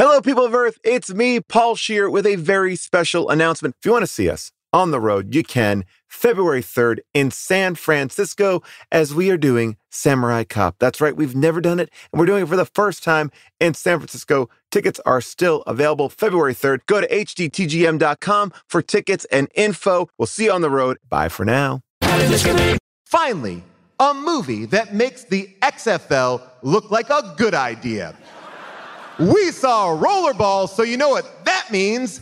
Hello, people of Earth. It's me, Paul Scheer, with a very special announcement. If you want to see us on the road, you can. February 3rd in San Francisco, as we are doing Samurai Cop. That's right. We've never done it, and we're doing it for the first time in San Francisco. Tickets are still available February 3rd. Go to hdtgm.com for tickets and info. We'll see you on the road. Bye for now. Finally, a movie that makes the XFL look like a good idea. We saw Rollerball, so you know what that means.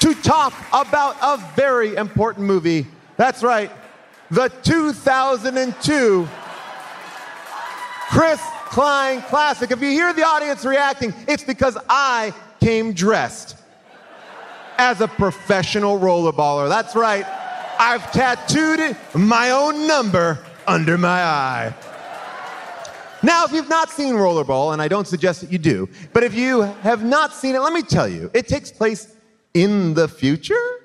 To talk about a very important movie. That's right, the 2002 Chris Klein classic. If you hear the audience reacting, it's because I came dressed as a professional rollerballer. That's right, I've tattooed my own number under my eye. Now, if you've not seen Rollerball, and I don't suggest that you do, but if you have not seen it, let me tell you, it takes place in the future,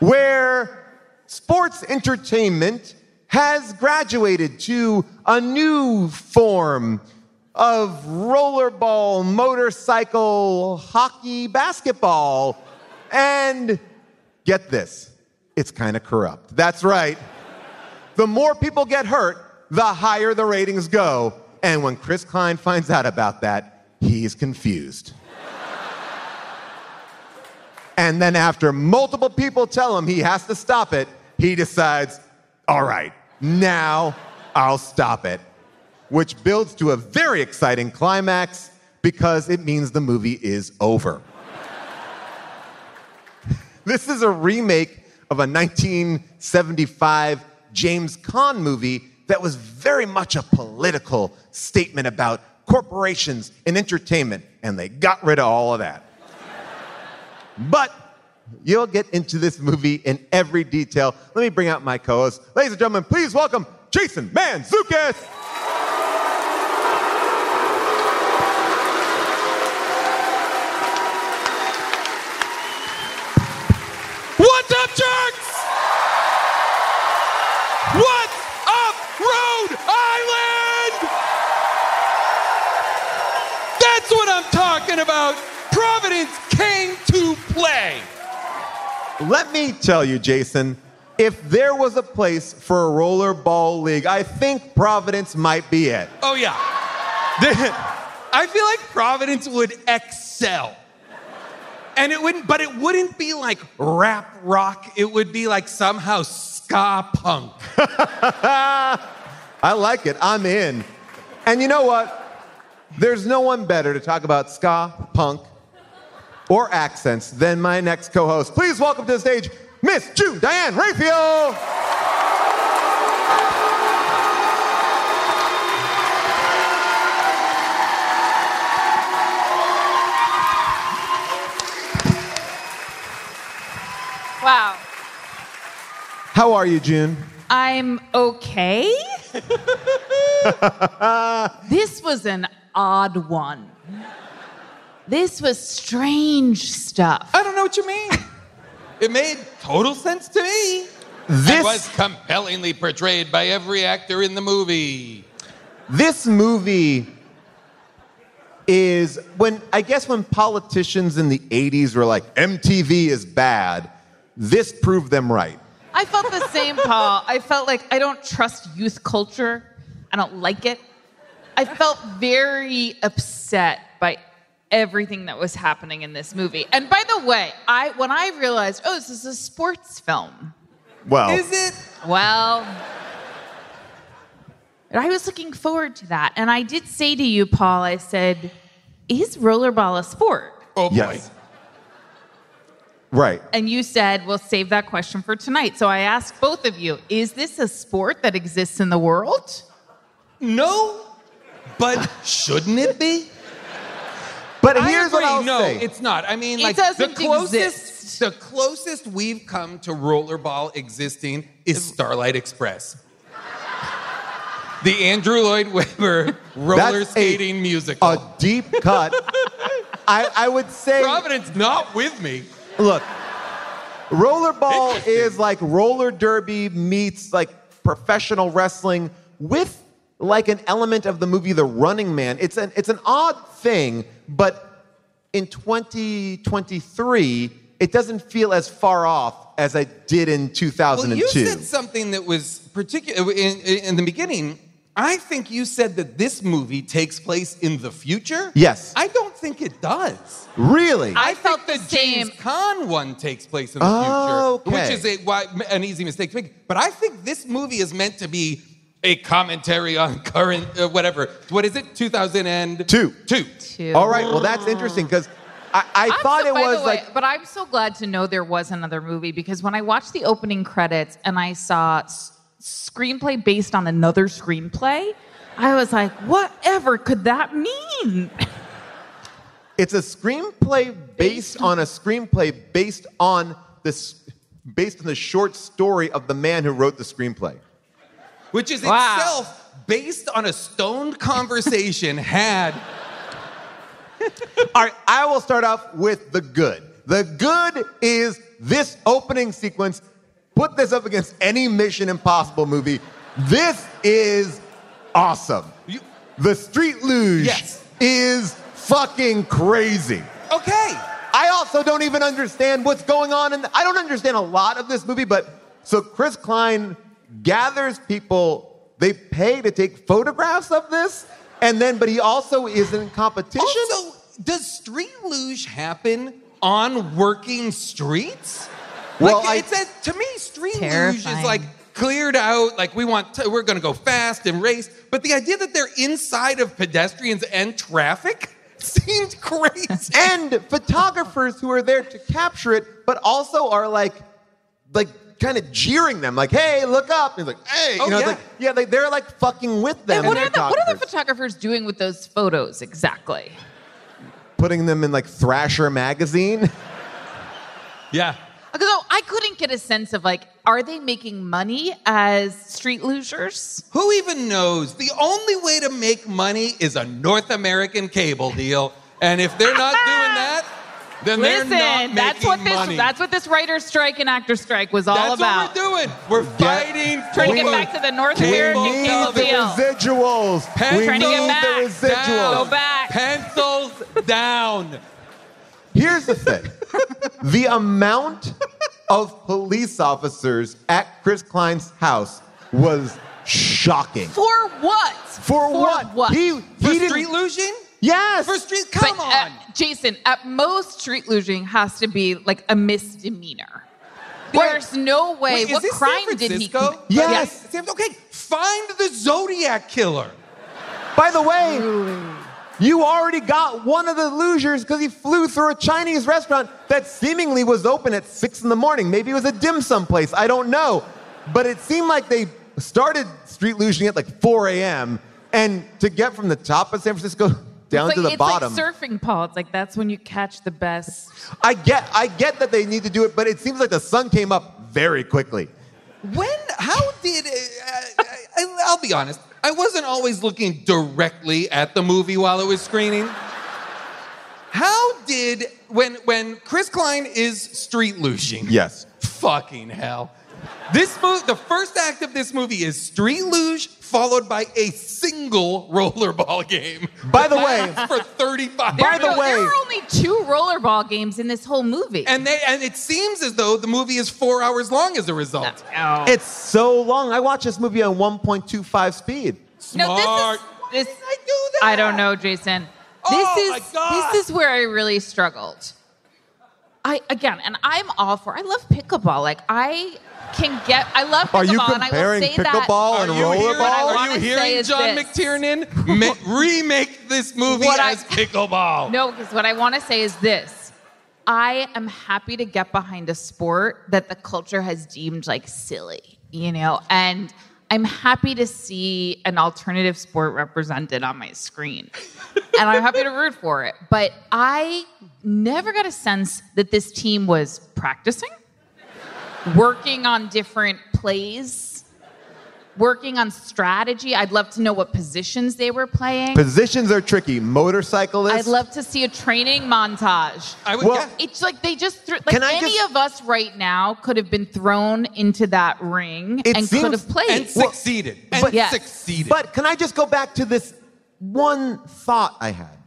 where sports entertainment has graduated to a new form of rollerball, motorcycle, hockey, basketball, and get this, it's kind of corrupt. That's right. The more people get hurt, the higher the ratings go. And when Chris Klein finds out about that, he's confused. And then after multiple people tell him he has to stop it, he decides, all right, now I'll stop it. Which builds to a very exciting climax because it means the movie is over. This is a remake of a 1975 James Caan movie that was very much a political statement about corporations and entertainment, and they got rid of all of that. But you'll get into this movie in every detail. Let me bring out my co-host. Ladies and gentlemen, please welcome Jason Mantzoukas. What's up, jerks? What's up, Rhode Island? That's what I'm talking about. Providence came to play. Let me tell you, Jason, if there was a place for a rollerball league, I think Providence might be it. Oh, yeah. I feel like Providence would excel. And it wouldn't, but it wouldn't be like rap rock. It would be like somehow ska punk. I like it. I'm in. And you know what? There's no one better to talk about ska, punk, or accents than my next co-host. Please welcome to the stage, Miss June Diane Raphael. Wow. How are you, June? I'm okay. This was an odd one. This was strange stuff. I don't know what you mean. It made total sense to me. This was compellingly portrayed by every actor in the movie. This movie is when politicians in the 80s were like, MTV is bad, this proved them right. I felt the same, Paul. I felt like I don't trust youth culture. I don't like it. I felt very upset by everything that was happening in this movie. And by the way, when I realized, oh, this is a sports film. Well. Is it? Well. I was looking forward to that. And I did say to you, Paul, I said, is rollerball a sport? Oh, yes. Boy. Right. And you said, we'll save that question for tonight. So I asked both of you, is this a sport that exists in the world? No, but shouldn't it be? But here's what I'll say. No, it's not. I mean, like, the closest we've come to rollerball existing is Starlight Express. The Andrew Lloyd Webber roller skating musical. A deep cut. I would say... Providence not with me. Look, rollerball is like roller derby meets like professional wrestling with like an element of the movie The Running Man. It's an odd thing, but in 2023, it doesn't feel as far off as it did in 2002. Well, you said something that was particular in the beginning. I think you said that this movie takes place in the future. Yes. I don't think it does. Really? I felt the James Caan one takes place in the future, which is an easy mistake to make. But I think this movie is meant to be a commentary on current, whatever. What is it? 2002. Two. All right. Well, that's interesting because I thought it was like... But I'm so glad to know there was another movie because when I watched the opening credits and I saw... screenplay based on another screenplay, I was like, whatever could that mean? It's a screenplay based on the short story of the man who wrote the screenplay. Which is itself based on a stoned conversation had. All right, I will start off with the good. The good is this opening sequence. Put this up against any Mission Impossible movie. This is awesome. The street luge is fucking crazy. Okay. I also don't even understand what's going on. I don't understand a lot of this movie, but... So Chris Klein gathers people. They pay to take photographs of this, but he also is in competition. Also, does street luge happen on working streets? Well, like, it says, to me, street luge is like cleared out, like we're going to go fast and race. But the idea that they're inside of pedestrians and traffic seemed crazy. And photographers who are there to capture it, but also are like kind of jeering them, like, hey, look up. And it's like, hey. You know, it's like, yeah, they're like fucking with them. And what are the photographers doing with those photos exactly? Putting them in like Thrasher magazine. Yeah. Although I couldn't get a sense of, like, are they making money as street losers? Who even knows? The only way to make money is a North American cable deal. And if they're not doing that, then they're not making money. That's what this writer's strike and actor's strike was all about. That's what we're doing. We're fighting for trying to get back to the North American cable deal. We need the residuals. Go back. Pencils down. Here's the thing. The amount of police officers at Chris Klein's house was shocking. For what? For what? For street luging? Yes. For street, come on. Jason, at most street luging has to be like a misdemeanor. There's no way. Wait, what crime did he commit? Yes. Okay, find the Zodiac Killer. By the way... Ooh. You already got one of the losers because he flew through a Chinese restaurant that seemingly was open at 6 a.m. Maybe it was a dim sum place. I don't know. But it seemed like they started street luging at like 4 a.m. And to get from the top of San Francisco down to the bottom. It's like surfing, Paul. It's like that's when you catch the best. I get that they need to do it, but it seems like the sun came up very quickly. I'll be honest. I wasn't always looking directly at the movie while it was screening. How did, when Chris Klein is street luging? Yes. Fucking hell. This movie, the first act of this movie is Street Luge, followed by a single rollerball game. By the way, for 35. By the way, there are only two rollerball games in this whole movie, and it seems as though the movie is 4 hours long as a result. No. It's so long. I watched this movie on 1.25 speed. Smart. No, this is. Why did I do that? I don't know, Jason. This is where I really struggled. I'm all for. I love pickleball. I love pickleball. Are you comparing pickleball and rollerball? Are you hearing John McTiernan remake this movie as pickleball? No, because what I want to say is this: I am happy to get behind a sport that the culture has deemed like silly, and I'm happy to see an alternative sport represented on my screen, and I'm happy to root for it. But I never got a sense that this team was practicing, working on different plays, working on strategy. I'd love to know what positions they were playing. Positions are tricky. Motorcyclists. I'd love to see a training montage. It's like they just of us right now could have been thrown into that ring could have played and succeeded. But can I just go back to this one thought I had?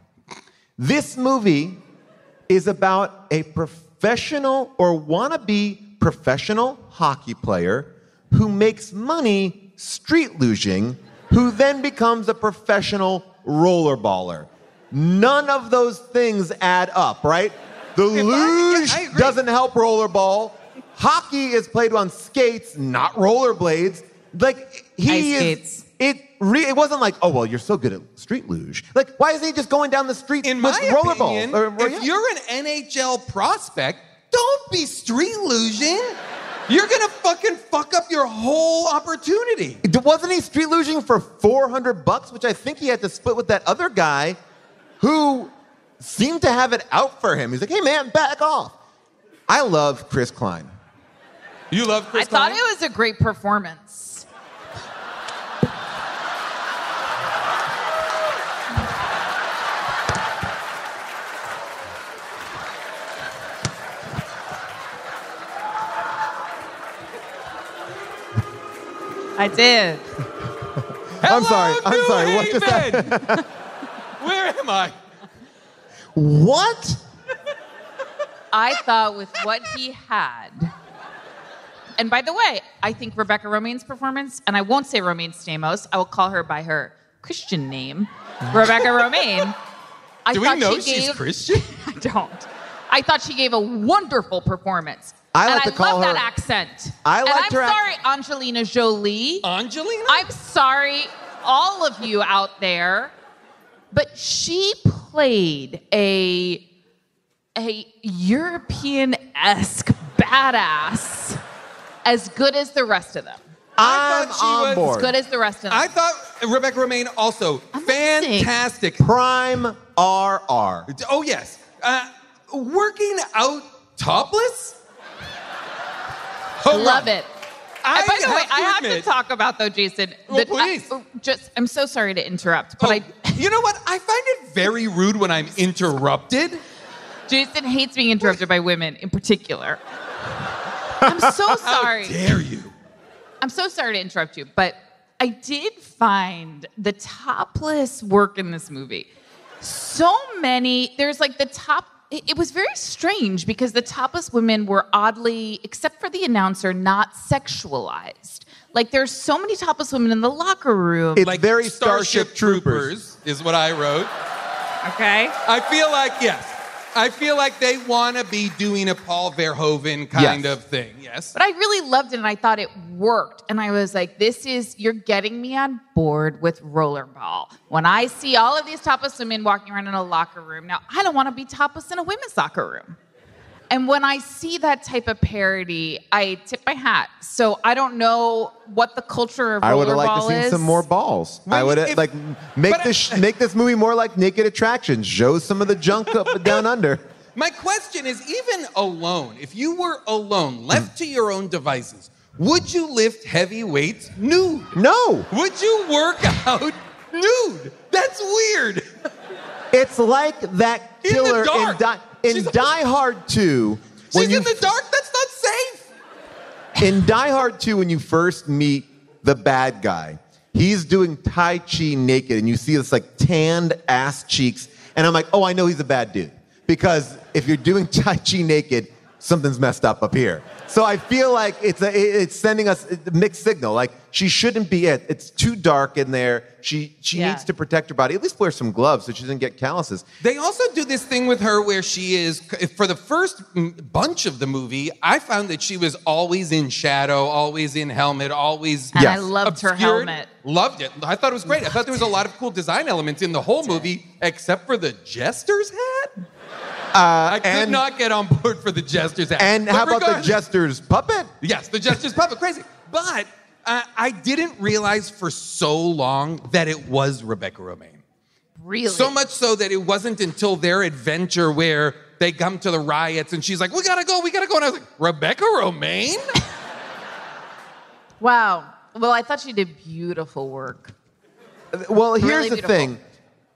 This movie is about a professional or wannabe professional hockey player who makes money street luging, who then becomes a professional rollerballer. None of those things add up, right? The luge doesn't help rollerball. Hockey is played on skates, not rollerblades. It wasn't like, oh, well, you're so good at street luge. Why is he just going down the street with rollerball? If you're an NHL prospect, don't be street luging. You're going to fucking fuck up your whole opportunity. Wasn't he street luging for $400, which I think he had to split with that other guy who seemed to have it out for him. He's like, hey, man, back off. I love Chris Klein. You love Chris Klein? I thought it was a great performance. I did. I'm sorry. What just happened? Where am I? What? I thought with what he had. And by the way, I think Rebecca Romijn's performance, and I won't say Romaine Stamos, I will call her by her Christian name, Rebecca Romijn. She's Christian? I don't. I thought she gave a wonderful performance. I love that accent. I'm sorry, Angelina Jolie. Angelina? I'm sorry, all of you out there. But she played a European-esque badass as good as the rest of them. I thought she was on board. As good as the rest of them. I thought Rebecca Romijn also fantastic. Prime RR. Oh, yes. Working out topless? Love it. I have to talk about, though, Jason. Please. I'm so sorry to interrupt, but you know what? I find it very rude when I'm interrupted. Jason hates being interrupted by women, in particular. I'm so sorry. How dare you? I'm so sorry to interrupt you, but I did find the topless work in this movie. So many. There's the top. It was very strange because the topless women were oddly, except for the announcer, not sexualized. There's so many topless women in the locker room. It's very Starship Troopers, is what I wrote. Okay. I feel like they want to be doing a Paul Verhoeven kind of thing, yes. But I really loved it, and I thought it worked. And I was like, you're getting me on board with rollerball. When I see all of these topless women walking around in a locker room, now, I don't want to be topless in a women's locker room. And when I see that type of parody, I tip my hat. So I don't know what the culture of rollerball is. I would have liked to see some more balls. Make this movie more like Naked Attraction. Show some of the junk up and down under. My question is, even alone, if you were alone, left to your own devices, would you lift heavy weights nude? No. Would you work out nude? That's weird. It's like that killer in Die Hard 2. She's in the dark? That's not safe. In Die Hard 2, when you first meet the bad guy, he's doing Tai Chi naked, and you see this like tanned ass cheeks, and I'm like, oh, I know he's a bad dude. Because if you're doing Tai Chi naked, something's messed up here. So I feel like it's sending us a mixed signal. Like, she shouldn't be it. It's too dark in there. She needs to protect her body. At least wear some gloves so she doesn't get calluses. They also do this thing with her where she is, for the first bunch of the movie, I found that she was always in shadow, always in helmet, always obscured. And I loved her helmet. Loved it. I thought it was great. I thought there was a lot of cool design elements in the whole movie, except for the jester's hat. I could not get on board for the jester's act. And but how about the jester's puppet? Yes, the jester's puppet. Crazy. But I didn't realize for so long that it was Rebecca Romijn. Really? So much so that it wasn't until their adventure where they come to the riots and she's like, we gotta go. And I was like, Rebecca Romijn? Wow. Well, I thought she did beautiful work. Well, here's really the thing.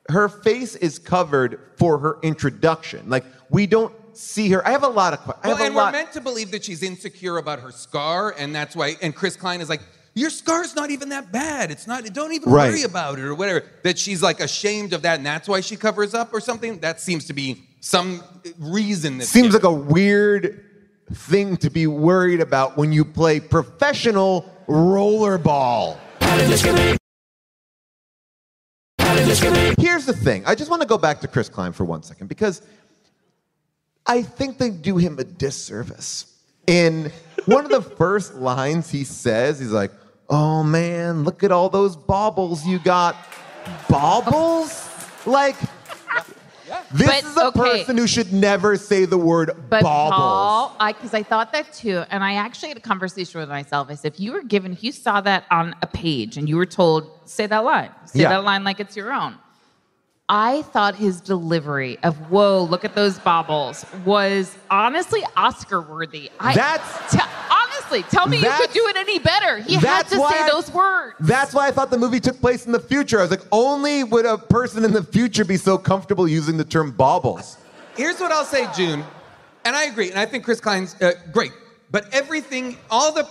Her face is covered for her introduction. Like, we don't see her. I have a lot of questions. Well, and we're meant to believe that she's insecure about her scar, and that's why, and Chris Klein is like, your scar's not even that bad. It's not, don't even worry about it or whatever. That she's like ashamed of that, and that's why she covers up or something. That seems to be some reason. Seems like a weird thing to be worried about when you play professional rollerball. Here's the thing. I just want to go back to Chris Klein for 1 second, because I think they do him a disservice. In one of the first lines he says, he's like, oh, man, look at all those baubles you got. Baubles? Like, this is a person who should never say the word baubles. Because I thought that, too, and I actually had a conversation with myself. I said, if you saw that on a page and you were told, say that line. Say that line like it's your own. I thought his delivery of, whoa, look at those baubles, was honestly Oscar-worthy. Honestly, tell me you could do it any better. He had to say those words. That's why I thought the movie took place in the future. I was like, only would a person in the future be so comfortable using the term baubles. Here's what I'll say, June, and I agree, and I think Chris Klein's great, but everything, all the,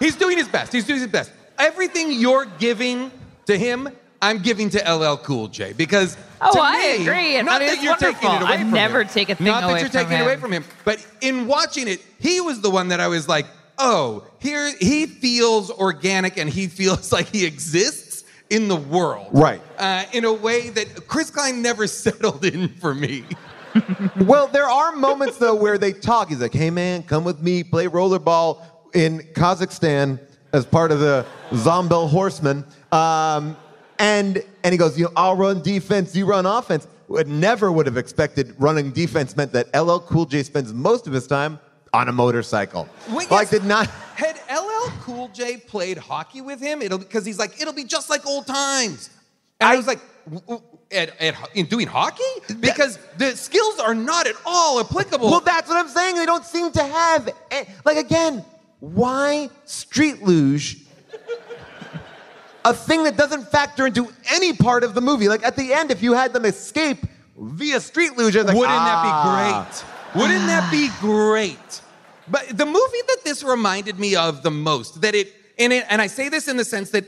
he's doing his best, Everything you're giving to him, I'm giving to LL Cool J, because I agree. And not that you're taking it away from him. I never take a thing away from him. Not that you're taking it away from him. But in watching it, he was the one that I was like, oh, here he feels organic and he feels like he exists in the world. Right. In a way that Chris Klein never settled in for me. Well, there are moments, though, where they talk. He's like, hey, man, come with me, play rollerball in Kazakhstan as part of the Zombie Horsemen. And he goes, I'll run defense, you run offense. Never would have expected running defense meant that LL Cool J spends most of his time on a motorcycle. Had LL Cool J played hockey with him, because he's like, it'll be just like old times. And I was like, in doing hockey? Because the skills are not at all applicable. Well, that's what I'm saying. They don't seem to have. Like, again, why street luge? A thing that doesn't factor into any part of the movie. Like, at the end, if you had them escape via street luge, like, wouldn't that be great? But the movie that this reminded me of the most, and I say this in the sense that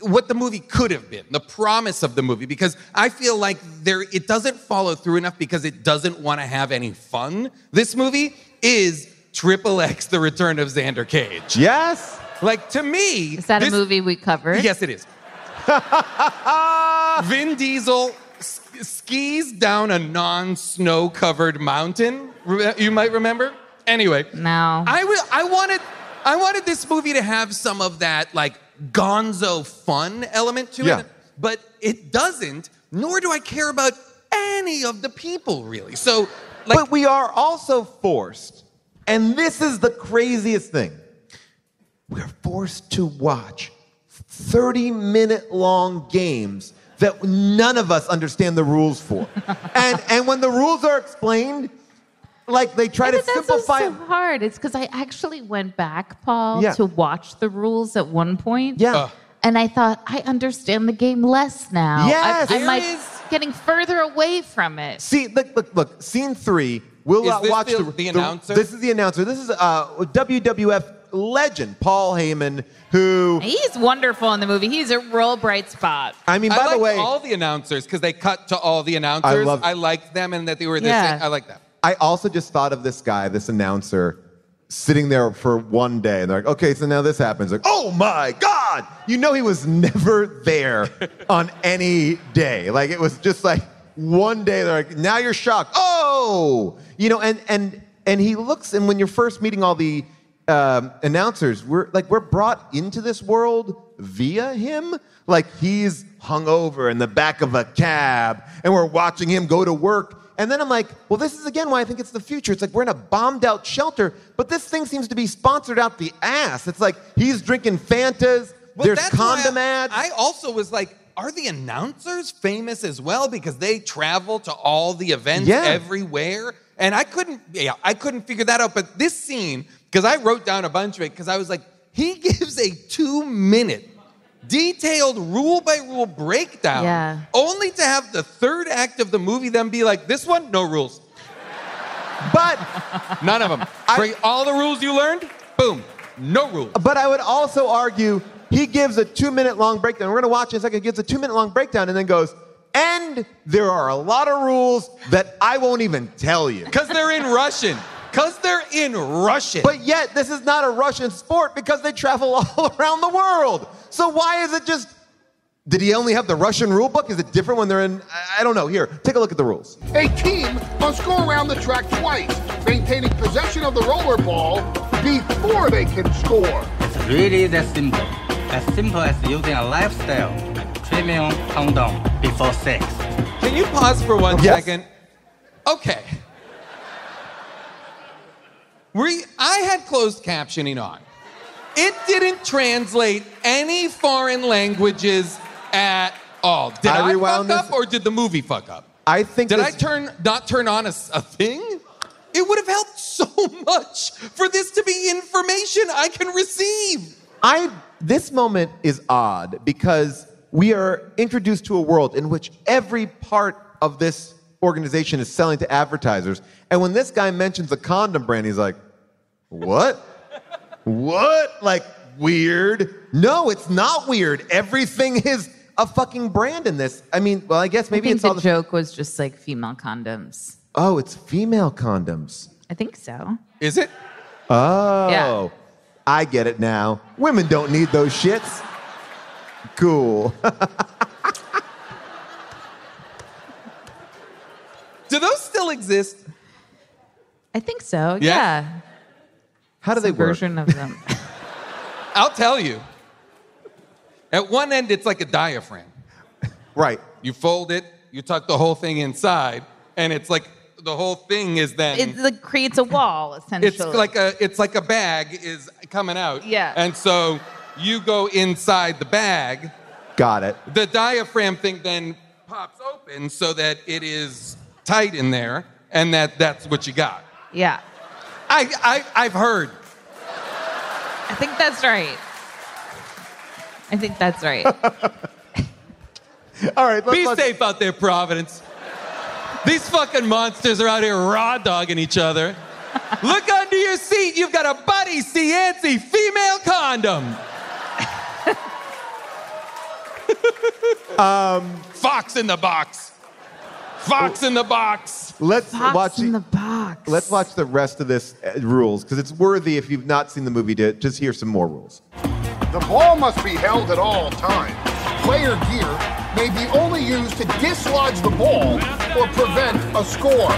what the movie could have been, the promise of the movie, because I feel like it doesn't follow through enough because it doesn't want to have any fun. This movie is Triple X, The Return of Xander Cage. Yes. Like, to me... Is that a movie we covered? Yes, it is. Vin Diesel skis down a non-snow-covered mountain. You might remember? Anyway. No. I wanted this movie to have some of that, like, gonzo fun element to it. But it doesn't, nor do I care about any of the people, really. So, like... But we are also forced, and this is the craziest thing. We're forced to watch 30-minute-long games that none of us understand the rules for. and when the rules are explained, like, they try to simplify... That's so hard. It's because I actually went back, Paul, to watch the rules at one point. Yeah. And I thought, I understand the game less now. Yes! I'm, like, getting further away from it. See, look, scene 3, Will not watch the announcer. This is the announcer. This is WWF legend Paul Heyman, who he's wonderful in the movie. He's a real bright spot. I mean, by the way, all the announcers because they cut to all the announcers. I liked them and that they were this. Yeah. I like that. I also just thought of this guy, this announcer, sitting there for one day, and they're like, okay, so now this happens. Like, oh my God! You know he was never there on any day. Like, it was just like one day, they're like, now you're shocked. Oh! You know, and he looks, and when you're first meeting all the announcers, we're brought into this world via him. Like, he's hungover in the back of a cab, and we're watching him go to work. And then I'm like, well, this is, again, why I think it's the future. It's like we're in a bombed-out shelter, but this thing seems to be sponsored out the ass. It's like he's drinking Fantas. Well, there's condom ads. I also was like, are the announcers famous as well? Because they travel to all the events everywhere. And I couldn't figure that out. But this scene, because I wrote down a bunch of it, because I was like, he gives a 2-minute detailed rule-by-rule breakdown, only to have the third act of the movie then be like, this one, no rules. But... none of them. Bring all the rules you learned, boom, no rules. But I would also argue he gives a 2-minute-long breakdown. We're going to watch in a second. He gives a 2-minute-long breakdown and then goes, and there are a lot of rules that I won't even tell you. Because they're in Russian. Because they're in Russian. But yet, this is not a Russian sport because they travel all around the world. So why is it just... did he only have the Russian rule book? Is it different when they're in... I don't know. Here, take a look at the rules. A team must go around the track twice, maintaining possession of the rollerball before they can score. It's really that simple. As simple as using a lifestyle, like trimming on condom before sex. Can you pause for one second? Okay. I had closed captioning on. It didn't translate any foreign languages at all. Did I fuck up or did the movie fuck up? I think. Did I not turn on a thing? It would have helped so much for this to be information I can receive. This moment is odd because we are introduced to a world in which every part of this organization is selling to advertisers. And when this guy mentions a condom brand, he's like, what? What? Like, weird? No, it's not weird. Everything is a fucking brand in this. I mean, well, I guess maybe it's all the... joke was just like female condoms. Oh, it's female condoms. I think so. Is it? Oh. Yeah. I get it now. Women don't need those shits. Cool. Do those still exist? I think so, yeah. How do they work? Version of them. I'll tell you. At one end, it's like a diaphragm. Right. You fold it, you tuck the whole thing inside, and it's like the whole thing is then... it like creates a wall, essentially. It's like a bag is coming out. Yeah. And so you go inside the bag. Got it. The diaphragm thing then pops open so that it is tight in there, and that's what you got. Yeah. I've heard. I think that's right. I think that's right. All right. Be safe out there, Providence. These fucking monsters are out here raw dogging each other. Look under your seat. You've got a Buddy Cianci female condom. Fox in the box. Fox in the box. Let's watch the rest of this rules, because it's worthy, if you've not seen the movie, to just hear some more rules. The ball must be held at all times. Player gear may be only used to dislodge the ball or prevent a score.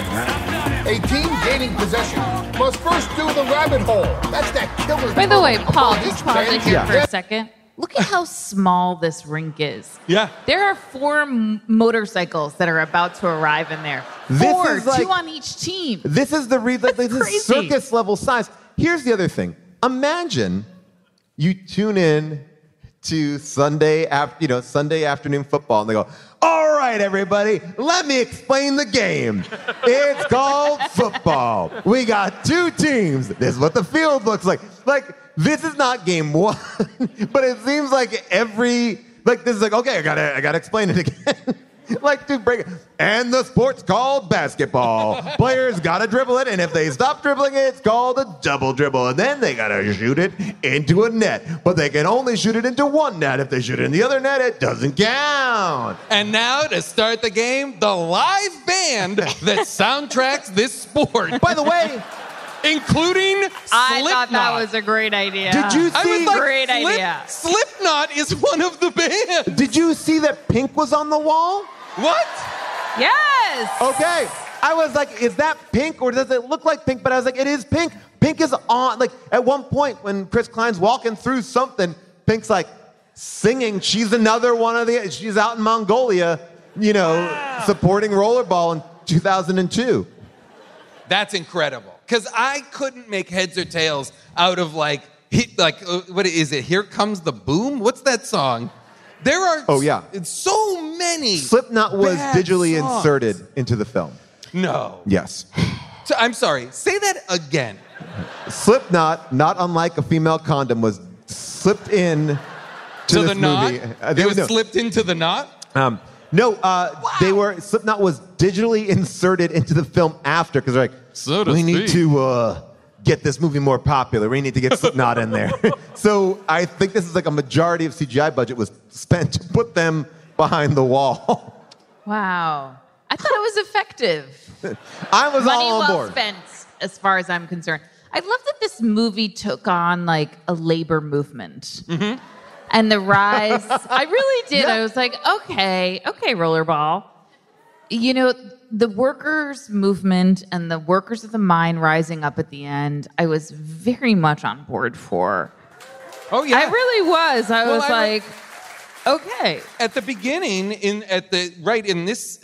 A team gaining possession must first do the rabbit hole. That's that killer. By the way, Paul, just pause it here for a second. Look at how small this rink is. Yeah. There are 4 motorcycles that are about to arrive in there. 4, like, 2 on each team. This is the this is circus level size. Here's the other thing. Imagine you tune in to Sunday afternoon football, and they go, all right, everybody, let me explain the game. It's called football. We got 2 teams. This is what the field looks like. Like, this is not game one, but it seems like this is like, okay, I gotta explain it again. Like to break it. And the sport's called basketball. Players gotta dribble it, and if they stop dribbling it, it's called a double dribble. And then they gotta shoot it into a net. But they can only shoot it into one net. If they shoot it in the other net, it doesn't count. And now to start the game, the live band that soundtracks this sport. By the way, including Slipknot. I thought that was a great idea. Did you see? I was like, great idea. Slipknot is one of the bands. Did you see that Pink was on the wall? What? Yes. Okay. I was like, is that Pink or does it look like Pink? But I was like, it is Pink. Pink is on. Like at one point when Chris Klein's walking through something, Pink's like singing. She's another one of the. She's out in Mongolia, you know, supporting Rollerball in 2002. That's incredible. Because I couldn't make heads or tails out of what is it? Here Comes the Boom? What's that song? There are so many. Slipknot was digitally inserted into the film. No. Yes. So, I'm sorry. Say that again. Slipknot, not unlike a female condom, was slipped in to this the knot? Movie. Slipped into the knot? They were. Slipknot was digitally inserted into the film after because they're like. So we need to get this movie more popular. We need to get Slipknot in there. So I think this is like a majority of CGI budget was spent to put them behind the wall. Wow. I thought it was effective. I was all on board. Money well spent, as far as I'm concerned. I love that this movie took on like a labor movement. Mm-hmm. And the rise. I really did. Yeah. I was like, okay, Rollerball. You know, the workers' movement and the workers of the mine rising up at the end, I was very much on board for. Oh, yeah. I really was. I was like, okay. At the beginning, in this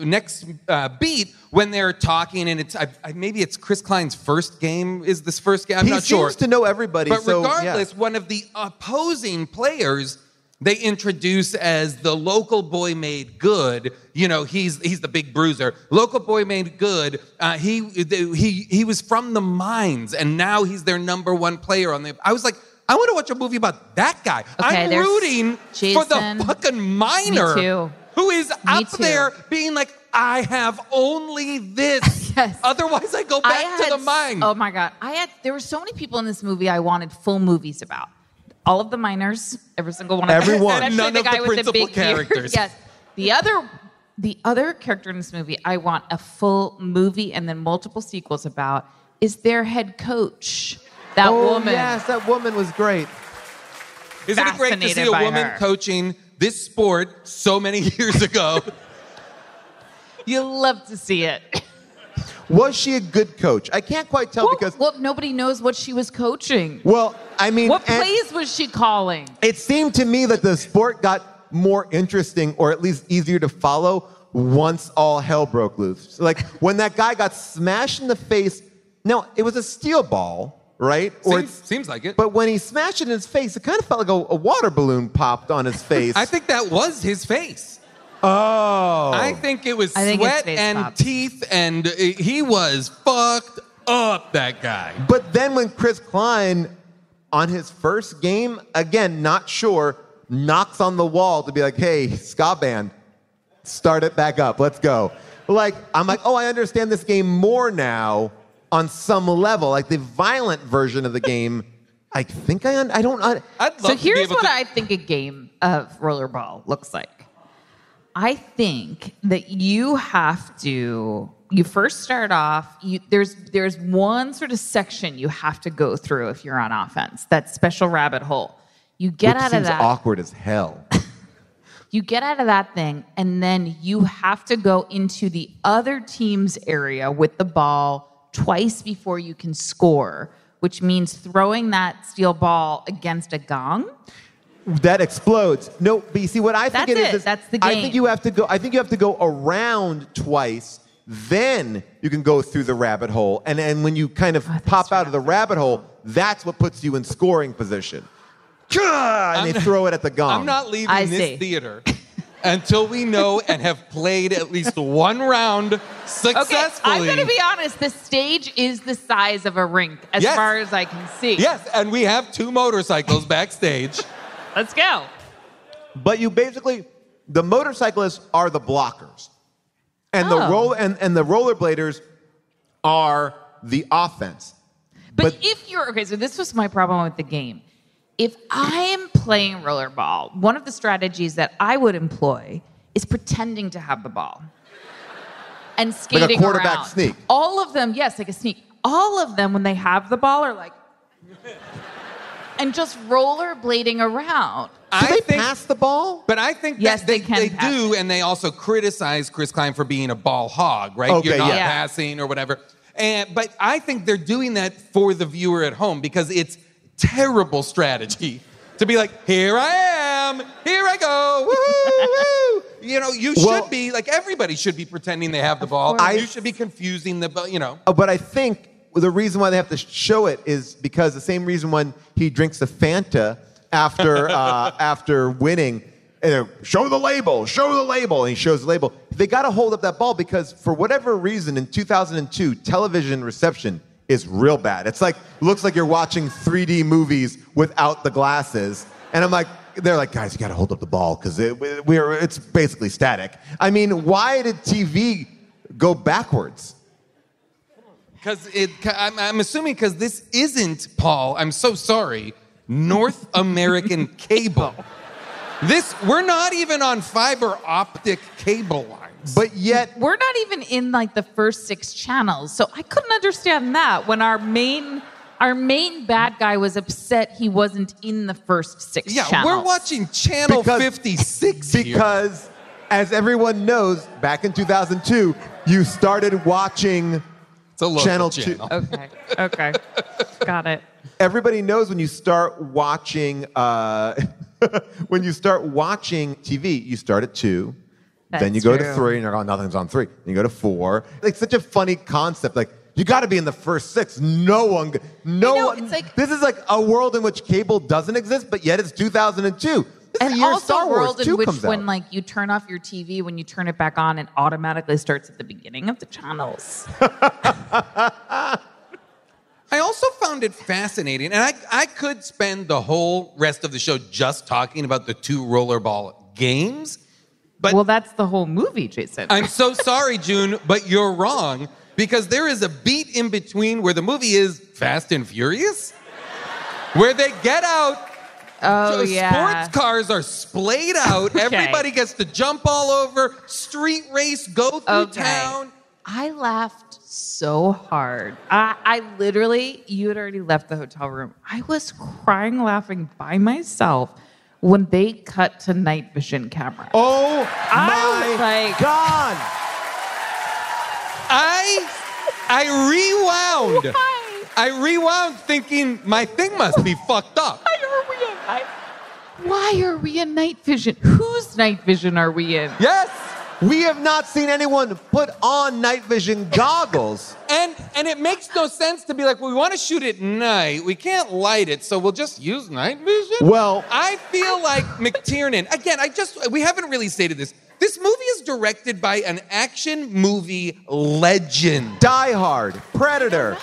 next beat, when they're talking, and maybe it's Chris Klein's first game is this first game. I'm not sure. He seems to know everybody. But regardless, one of the opposing players they introduce as the local boy made good. You know, he's the big bruiser. Local boy made good. He was from the mines, and now he's their number one player on the. I was like, I want to watch a movie about that guy. Okay, I'm rooting for the fucking miner who is up there being like, I have only this. Yes. Otherwise, I go back to the mine. Oh my God, there were so many people in this movie I wanted full movies about. All of the miners, every single one of them. Everyone. And none the guy of the principal with the big characters. Yes. The other character in this movie I want a full movie and then multiple sequels about is their head coach. That woman. Yes, that woman was great. Isn't it great to see a woman coaching this sport so many years ago? You love to see it. Was she a good coach? I can't quite tell because... Well, nobody knows what she was coaching. Well, I mean... What plays was she calling? It seemed to me that the sport got more interesting or at least easier to follow once all hell broke loose. Like, when that guy got smashed in the face... Now, it was a steel ball, right? Seems like it. But when he smashed it in his face, it kind of felt like a water balloon popped on his face. I think that was his face. Oh. I think it was sweat and teeth, and he was fucked up, that guy. But then when Chris Klein, on his first game, again, not sure, knocks on the wall to be like, hey, ska band, start it back up, let's go. Like, I'm like, oh, I understand this game more now on some level. Like, the violent version of the game, I think I don't... So here's what I think a game of Rollerball looks like. I think that you first start off, there's one sort of section you have to go through if you're on offense, that special rabbit hole. You get out of that. It seems awkward as hell. You get out of that thing, and then you have to go into the other team's area with the ball twice before you can score, which means throwing that steel ball against a gong. That explodes. No, but you see what I think it is. That's the game. I think you have to go around twice, then you can go through the rabbit hole. And when you kind of pop out of the rabbit hole, that's what puts you in scoring position. And they throw it at the gong. I'm not leaving this theater until we know and have played at least one round successfully. Okay, I'm going to be honest. The stage is the size of a rink as far as I can see. Yes, and we have two motorcycles backstage. Let's go. But you basically, The motorcyclists are the blockers. And the rollerbladers are the offense. But if you're okay, so this was my problem with the game. If I'm playing rollerball, one of the strategies that I would employ is pretending to have the ball and skating around. Like a quarterback around. Sneak. All of them, yes, like a sneak. All of them, when they have the ball, are like, and just rollerblading around. Do they pass the ball? But I think yes, they do, and they also criticize Chris Klein for being a ball hog, right? Okay, you're not passing or whatever. But I think they're doing that for the viewer at home because it's terrible strategy to be like, here I am, here I go, woo, woo. You know, you should be, like everybody should be pretending they have the ball. You should be confusing the, you know. But I think the reason why they have to show it is because the same reason when he drinks a Fanta after winning, and show the label, and he shows the label. They got to hold up that ball because for whatever reason, in 2002, television reception is real bad. It's like, looks like you're watching 3D movies without the glasses. And I'm like, they're like, guys, you got to hold up the ball because it's basically static. I mean, why did TV go backwards? Because I'm assuming because this isn't, Paul, I'm so sorry, North American cable. We're not even on fiber optic cable lines. But yet... We're not even in, like, the first 6 channels. So I couldn't understand that when our main bad guy was upset he wasn't in the first 6 channels. Yeah, we're watching Channel 56 here. Because, as everyone knows, back in 2002, you started watching Channel 2. Okay. Got it. Everybody knows when you start watching... when you start watching TV, you start at 2, then you go to 3, and you're like, oh, nothing's on 3. Then you go to 4. It's such a funny concept. Like, you got to be in the first 6. No one. It's like, this is like a world in which cable doesn't exist, but yet it's 2002. And also a world in which when like you turn off your TV, when you turn it back on, it automatically starts at the beginning of the channels. I also found it fascinating, and I could spend the whole rest of the show just talking about the 2 rollerball games. But well, that's the whole movie, Jason. I'm so sorry, June, but you're wrong, because there is a beat in between where the movie is Fast and Furious, where they get out, sports cars are splayed out, everybody gets to jump all over, street race, go through town. I laughed so hard. I literally, you had already left the hotel room. I was crying laughing by myself when they cut to night vision camera. Oh my God. I rewound. Why? I rewound thinking my thing must be fucked up. Why are we in night vision? Whose night vision are we in? Yes. We have not seen anyone put on night vision goggles. And it makes no sense to be like, well, we want to shoot at night. We can't light it, so we'll just use night vision? Well... I feel like McTiernan... Again, we haven't really stated this. This movie is directed by an action movie legend. Die Hard, Predator,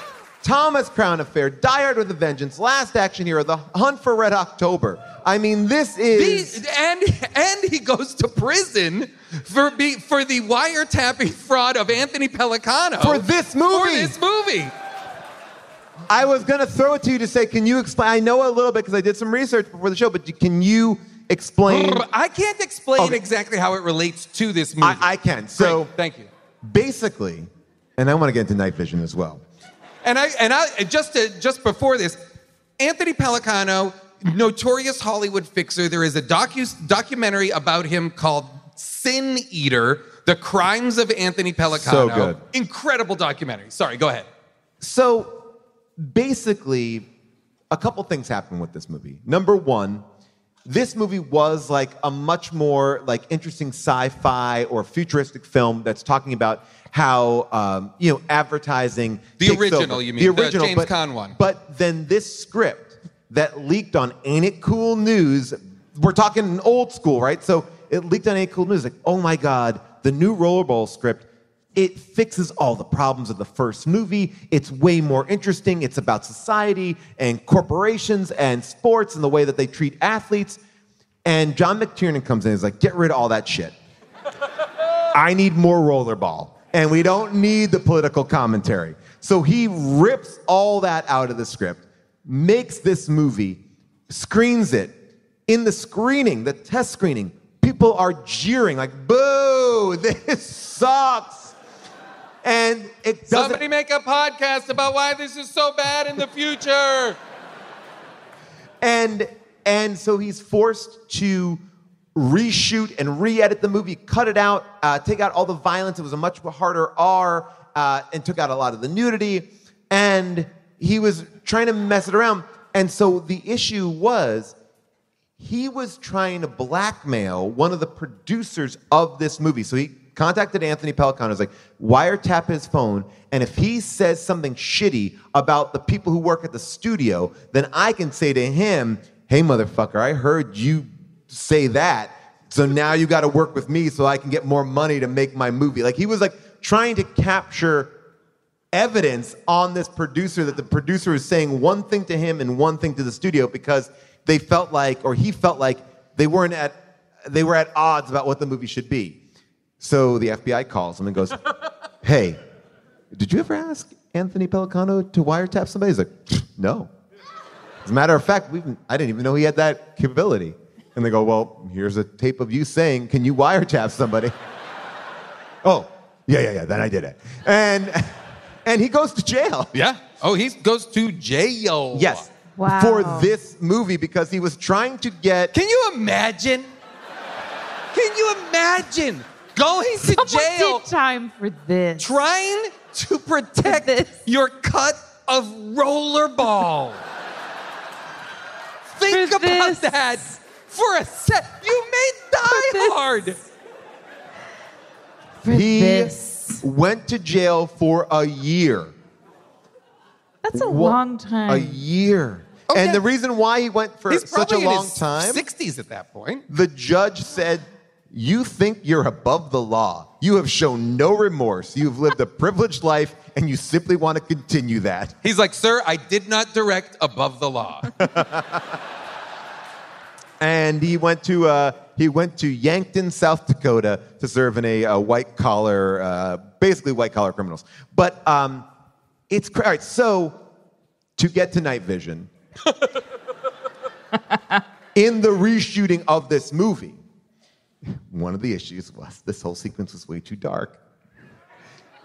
Thomas Crown Affair, Die Hard with a Vengeance, Last Action Hero, The Hunt for Red October. I mean, this is... And he goes to prison... For the wiretapping fraud of Anthony Pellicano. For this movie. I was going to throw it to you to say, can you explain? I know a little bit because I did some research before the show, but can you explain? I can't explain exactly how it relates to this movie. I can. So great. Thank you. Basically, and I want to get into night vision as well. And just before this, Anthony Pellicano, notorious Hollywood fixer. There is a documentary about him called Sin Eater, The Crimes of Anthony Pellicano. So good. Incredible documentary. Sorry, go ahead. So, basically, a couple things happened with this movie. Number one, this movie was like a much more like interesting sci-fi or futuristic film that's talking about how, advertising... The original, you mean. The original, James Caan one. But then this script that leaked on Ain't It Cool News, we're talking old school, right? So... It leaked on Ain't Cool News, like, oh my God, the new rollerball script, it fixes all the problems of the first movie. It's way more interesting. It's about society and corporations and sports and the way that they treat athletes. And John McTiernan comes in and is like, get rid of all that shit. I need more Rollerball. And we don't need the political commentary. So he rips all that out of the script, makes this movie, screens it. In the screening, the test screening, people are jeering, like, boo, this sucks. And it doesn't... Somebody make a podcast about why this is so bad in the future. And so he's forced to reshoot and re-edit the movie, cut it out, take out all the violence. It was a much harder R, and took out a lot of the nudity. And he was trying to mess it around. And so the issue was, he was trying to blackmail one of the producers of this movie. So he contacted Anthony Pellicano. He was like, wiretap his phone, and if he says something shitty about the people who work at the studio, then I can say to him, hey, motherfucker, I heard you say that, so now you got to work with me so I can get more money to make my movie. Like, he was, like, trying to capture evidence on this producer, that the producer was saying one thing to him and one thing to the studio because they felt like, or he felt like, they were at odds about what the movie should be. So the FBI calls him and goes, hey, did you ever ask Anthony Pellicano to wiretap somebody? He's like, no. As a matter of fact, I didn't even know he had that capability. And they go, well, here's a tape of you saying, can you wiretap somebody? Oh, yeah, then I did it. And he goes to jail. Yeah. Oh, he goes to jail. Yes. Wow. For this movie, because he was trying to get... Can you imagine? Can you imagine going to jail... Someone did time for this. Trying to protect your cut of Rollerball. Think about that for a sec. You made Die Hard. He went to jail for a year. That's a long time. A year. Okay. And the reason why he went for such a long time... He's probably in his 60s at that point. The judge said, you think you're above the law. You have shown no remorse. You've lived a privileged life, and you simply want to continue that. He's like, sir, I did not direct above the law. And he went to Yankton, South Dakota, to serve in a white-collar, basically white-collar criminals. But it's all right. So to get to night vision, in the reshooting of this movie, one of the issues was this whole sequence was way too dark,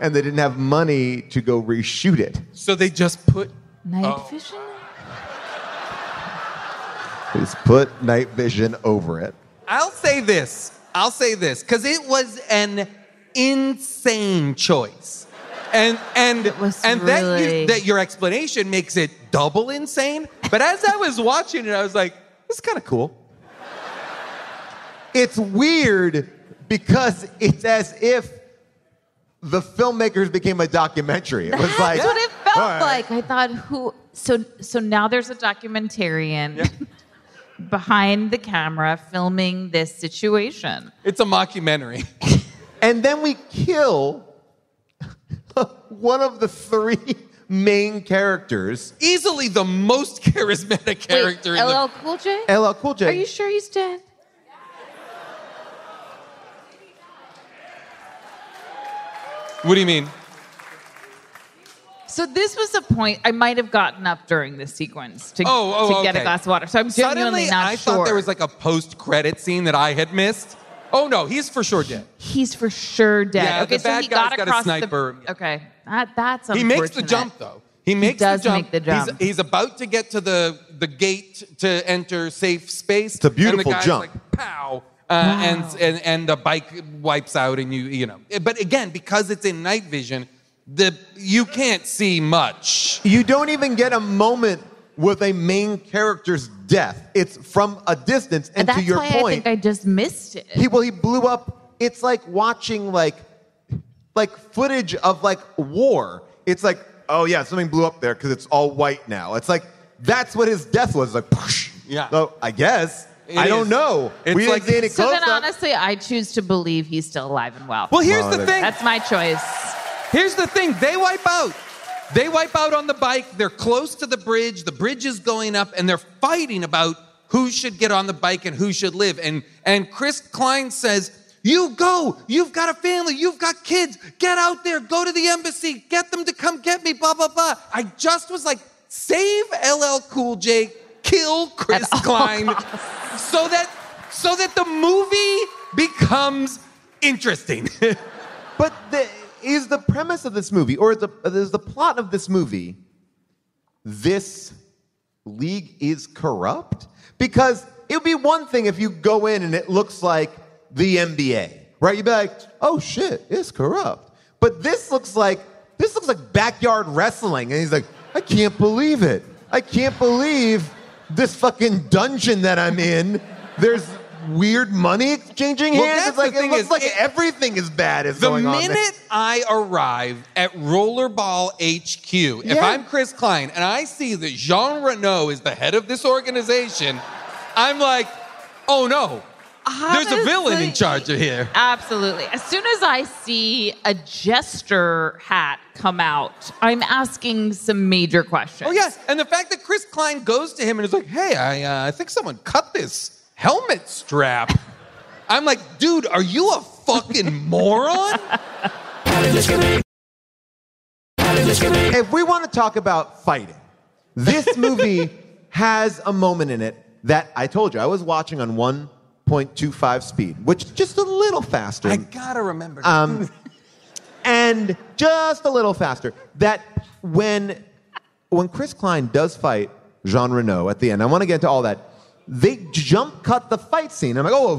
and they didn't have money to go reshoot it. So they just put night vision. They just put night vision over it. I'll say this, because it was an insane choice. And your explanation makes it double insane. But as I was watching it, I was like, this is kind of cool. It's weird because it's as if the filmmakers became a documentary. It was like... That's what it felt like. I thought, So now there's a documentarian behind the camera filming this situation. It's a mockumentary. And then we kill... one of the three main characters. Easily the most charismatic character. Wait, LL Cool J? LL Cool J. Are you sure he's dead? What do you mean? So this was a point I might have gotten up during this sequence to get a glass of water. So I'm genuinely not sure. Suddenly I thought there was like a post-credit scene that I had missed. Oh, no, he's for sure dead. He's for sure dead. Yeah, okay, the bad guy's got a sniper. Okay, that's unfortunate. He makes the jump, though. He does make the jump. He's about to get to the gate to enter safe space. It's a beautiful jump. And the guy's like, pow. And the bike wipes out, and you know. But again, because it's in night vision, you can't see much. You don't even get a moment with a main character's death. It's from a distance, and to your point... That's why I think I just missed it. He blew up... It's like watching, like footage of, like, war. It's like, oh, yeah, something blew up there because it's all white now. It's like, that's what his death was. Like, poosh. Yeah. So, I guess... I don't know. We like any close-up. So then, honestly, I choose to believe he's still alive and well. Well, here's the thing. That's my choice. Here's the thing. They wipe out. They wipe out on the bike. They're close to the bridge. The bridge is going up, and they're fighting about who should get on the bike and who should live. And Chris Klein says, you go, you've got a family, you've got kids, get out there, go to the embassy, get them to come get me, blah, blah, blah. I just was like, save LL Cool J, kill Chris Klein, so that the movie becomes interesting. But is the premise of this movie, or is the plot of this movie, this league is corrupt? Because it would be one thing if you go in and it looks like the NBA, right? You'd be like, oh shit, it's corrupt. But this looks like backyard wrestling. And he's like, I can't believe it. I can't believe this fucking dungeon that I'm in. There's weird money exchanging hands. That's the thing, it looks like everything is bad is going on. The minute I arrive at Rollerball HQ, if I'm Chris Klein and I see that Jean Reno is the head of this organization, I'm like, oh no, there's a villain in charge of here. Absolutely. As soon as I see a jester hat come out, I'm asking some major questions. Oh yes, and the fact that Chris Klein goes to him and is like, hey, I think someone cut this helmet strap. I'm like, dude, are you a fucking moron? If we want to talk about fighting, this movie has a moment in it that I told you I was watching on 1.25 speed, which is just a little faster. I gotta remember. And just a little faster. That when Chris Klein does fight Jean Reno at the end, I want to get into all that. They jump cut the fight scene. I'm like, oh,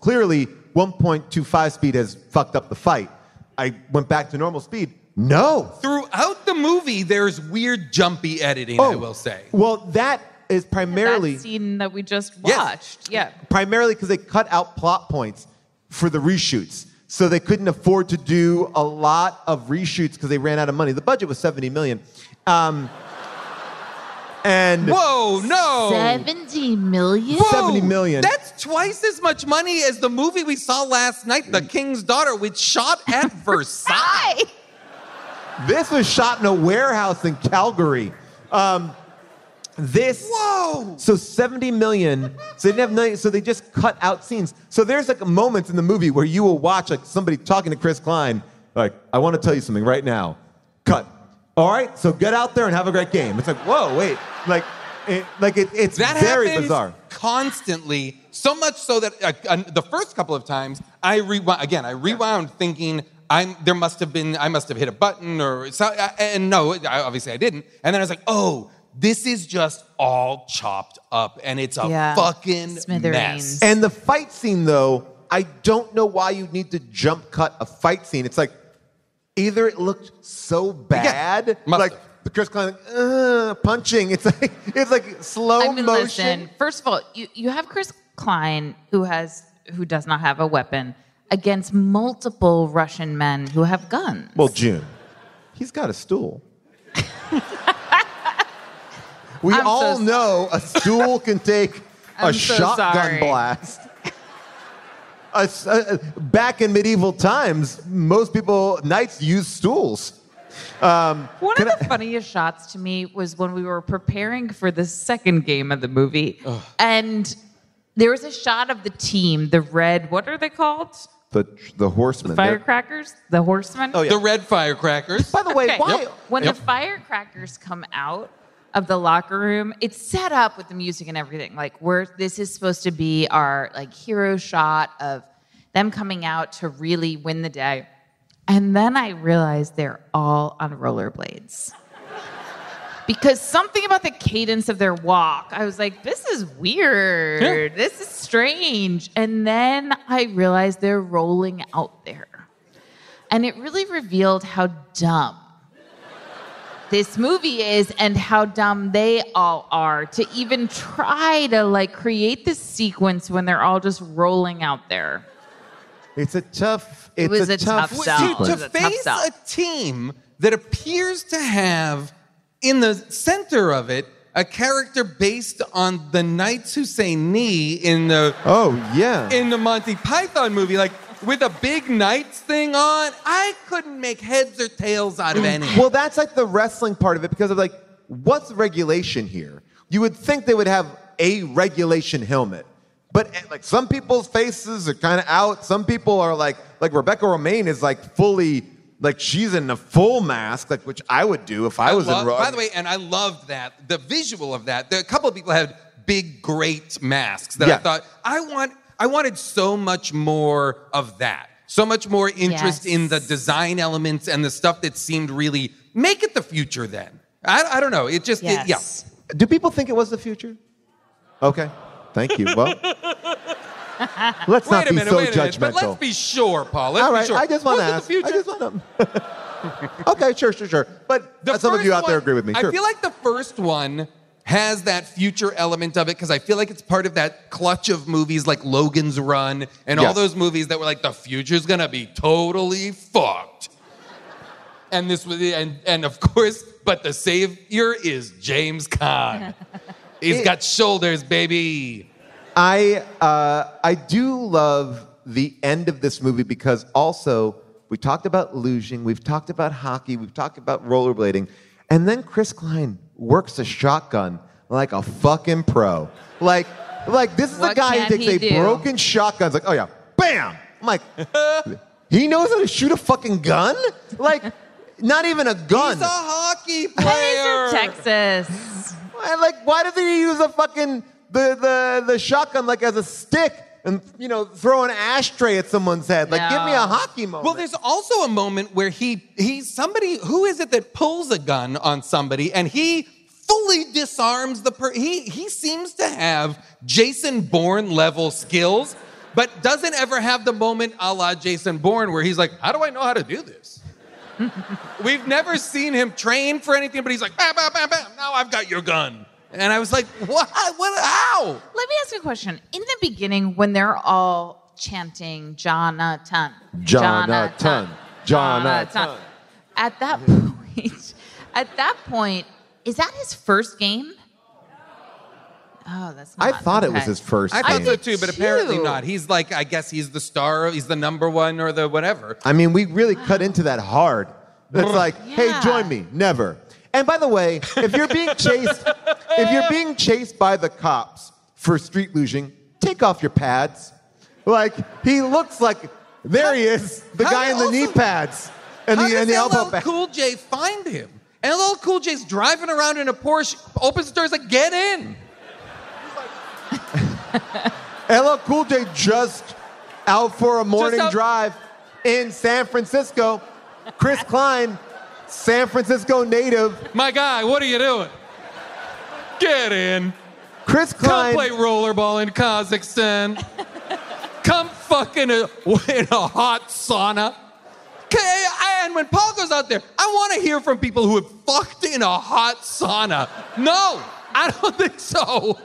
clearly 1.25 speed has fucked up the fight. I went back to normal speed. No. Throughout the movie, there's weird jumpy editing, I will say. Well, that is primarily... That scene that we just watched. Yeah. Primarily because they cut out plot points for the reshoots. So they couldn't afford to do a lot of reshoots because they ran out of money. The budget was $70 million. And whoa, no. $70 million? Whoa, $70 million. That's twice as much money as the movie we saw last night, The King's Daughter, which shot at Versailles. This was shot in a warehouse in Calgary. Whoa! So $70 million. So they didn't have money, so they just cut out scenes. So there's like moments in the movie where you will watch like somebody talking to Chris Klein, like, I want to tell you something right now. Cut. All right, so get out there and have a great game. It's like, whoa, wait. It's very bizarre. Constantly, so much so that the first couple of times, I rewound thinking I must have hit a button or something. And no, obviously I didn't. And then I was like, oh, this is just all chopped up and it's a fucking mess. And the fight scene, though, I don't know why you need to jump cut a fight scene. It's like, either it looked so bad, the Chris Klein punching. It's like slow motion. Listen, first of all, you have Chris Klein who does not have a weapon against multiple Russian men who have guns. Well, June, he's got a stool. we all know a stool can take a shotgun blast. Back in medieval times, most knights used stools. One of the funniest shots to me was when we were preparing for the second game of the movie, and there was a shot of the team, the red, what are they called? The horsemen. The firecrackers? The horsemen? Oh, yeah. The red firecrackers. By the way, why? Yep. When the firecrackers come out of the locker room, it's set up with the music and everything. Like, this is supposed to be our hero shot of them coming out to really win the day. And then I realized they're all on rollerblades. Because something about the cadence of their walk, I was like, this is weird. Yeah. This is strange. And then I realized they're rolling out there. And it really revealed how dumb this movie is and how dumb they all are to even try to create this sequence when they're all just rolling out there. It was a tough sell. To face a team that appears to have in the center of it a character based on the knights who say knee in the Monty Python movie, with a big knights thing on, I couldn't make heads or tails out of anything. Well, that's the wrestling part of it, because of what's regulation here? You would think they would have a regulation helmet. But like some people's faces are kind of out. Some people are like Rebecca Romijn is like fully, like she's in a full mask, like which I would do if I was in Raw. By the way, and I loved that, the visual of that. There, a couple of people had big, great masks that I thought, I wanted so much more of that. So much more interest in the design elements and the stuff that seemed really, make it the future then. I don't know, it just, yeah. Do people think it was the future? Okay. Thank you. Well, let's not be so judgmental. But let's be sure, Paul. All right, I just want to ask. I just want to. Okay, sure. But some of you out there agree with me. I feel like the first one has that future element of it because I feel like it's part of that clutch of movies like Logan's Run and all those movies that were like the future's gonna be totally fucked. And this was, and of course, but the savior is James Caan. He's got shoulders, baby. I do love the end of this movie because also we talked about lugeing, we've talked about hockey, we've talked about rollerblading, and then Chris Klein works a shotgun like a fucking pro. Like this is the guy who takes a broken shotgun. It's like, oh yeah, bam! I'm like, he knows how to shoot a fucking gun? Like, not even a gun. He's a hockey player. He's from Texas. And like, why does he use a fucking the shotgun like as a stick and throw an ashtray at someone's head? Like, give me a hockey moment. Well, there's also a moment where he's somebody who is it that pulls a gun on somebody and he fully disarms the person. He seems to have Jason Bourne level skills, but doesn't ever have the moment a la Jason Bourne where he's like, how do I know how to do this? We've never seen him train for anything, but he's like, bam, bam, bam, bam, now I've got your gun. And I was like, what, how? Let me ask you a question. In the beginning, when they're all chanting, Jonathan. At that point, is that his first game? Oh, that's not. I thought it was his first game. I thought so too, but apparently not. He's like, I guess he's the star, he's the number one or the whatever. I mean, we really cut into that hard. It's like, hey, join me, never. And by the way, if you're being chased by the cops for street luging, take off your pads. Like, he looks like, there he is, the guy in the knee pads and the elbow pads. How does LL Cool J find him? LL Cool J's driving around in a Porsche, opens the doors like, get in. LL Cool J just out for a morning drive in San Francisco. Chris Klein, San Francisco native. My guy, what are you doing? Get in. Chris Klein. Come play rollerball in Kazakhstan. Come fucking in a hot sauna. And when Paul goes out there, I want to hear from people who have fucked in a hot sauna. No, I don't think so.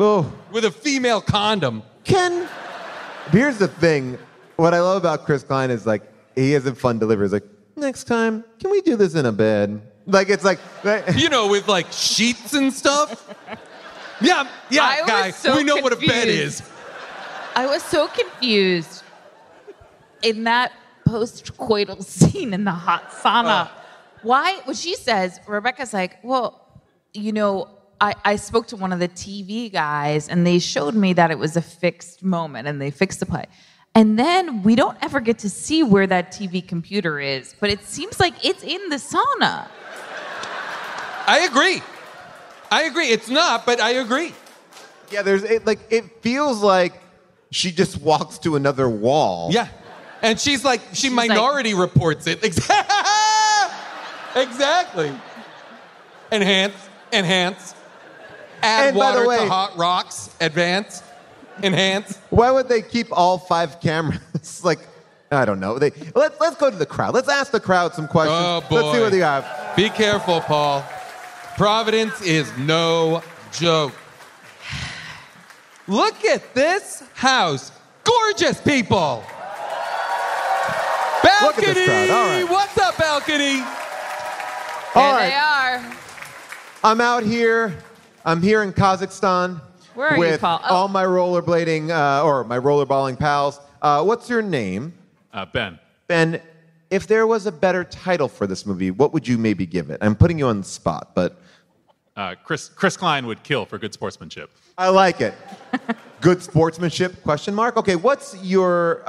Oh. With a female condom. Here's the thing. What I love about Chris Klein is like, he has a fun delivery. He's like, next time, can we do this in a bed? Like, it's like... with like sheets and stuff? Yeah, guys, so we know confused. What a bed is. I was so confused in that post-coital scene in the hot sauna. She says, Rebecca's like, I spoke to one of the TV guys, and they showed me that it was a fixed moment, and they fixed the play. And then we don't ever get to see where that TV computer is, but it seems like it's in the sauna. I agree. It's not, but I agree. Yeah, it feels like she just walks to another wall. Yeah, and she's like, she's Minority like, reports it. Exactly. Enhance. Add water to hot rocks. Advance. Enhance. Why would they keep all 5 cameras? Like, I don't know. Let's go to the crowd. Let's ask the crowd some questions. Oh, boy. Let's see what they have. Be careful, Paul. Providence is no joke. Look at this house. Gorgeous people. Balcony. Look at this crowd. All right. What's up, balcony? There they are. I'm out here. I'm here in Kazakhstan. Where are you, Paul? All my rollerblading or my rollerballing pals. What's your name? Ben. Ben, if there was a better title for this movie, what would you maybe give it? I'm putting you on the spot, but Chris Klein would kill for good sportsmanship. I like it. Good sportsmanship, question mark. Okay, what's your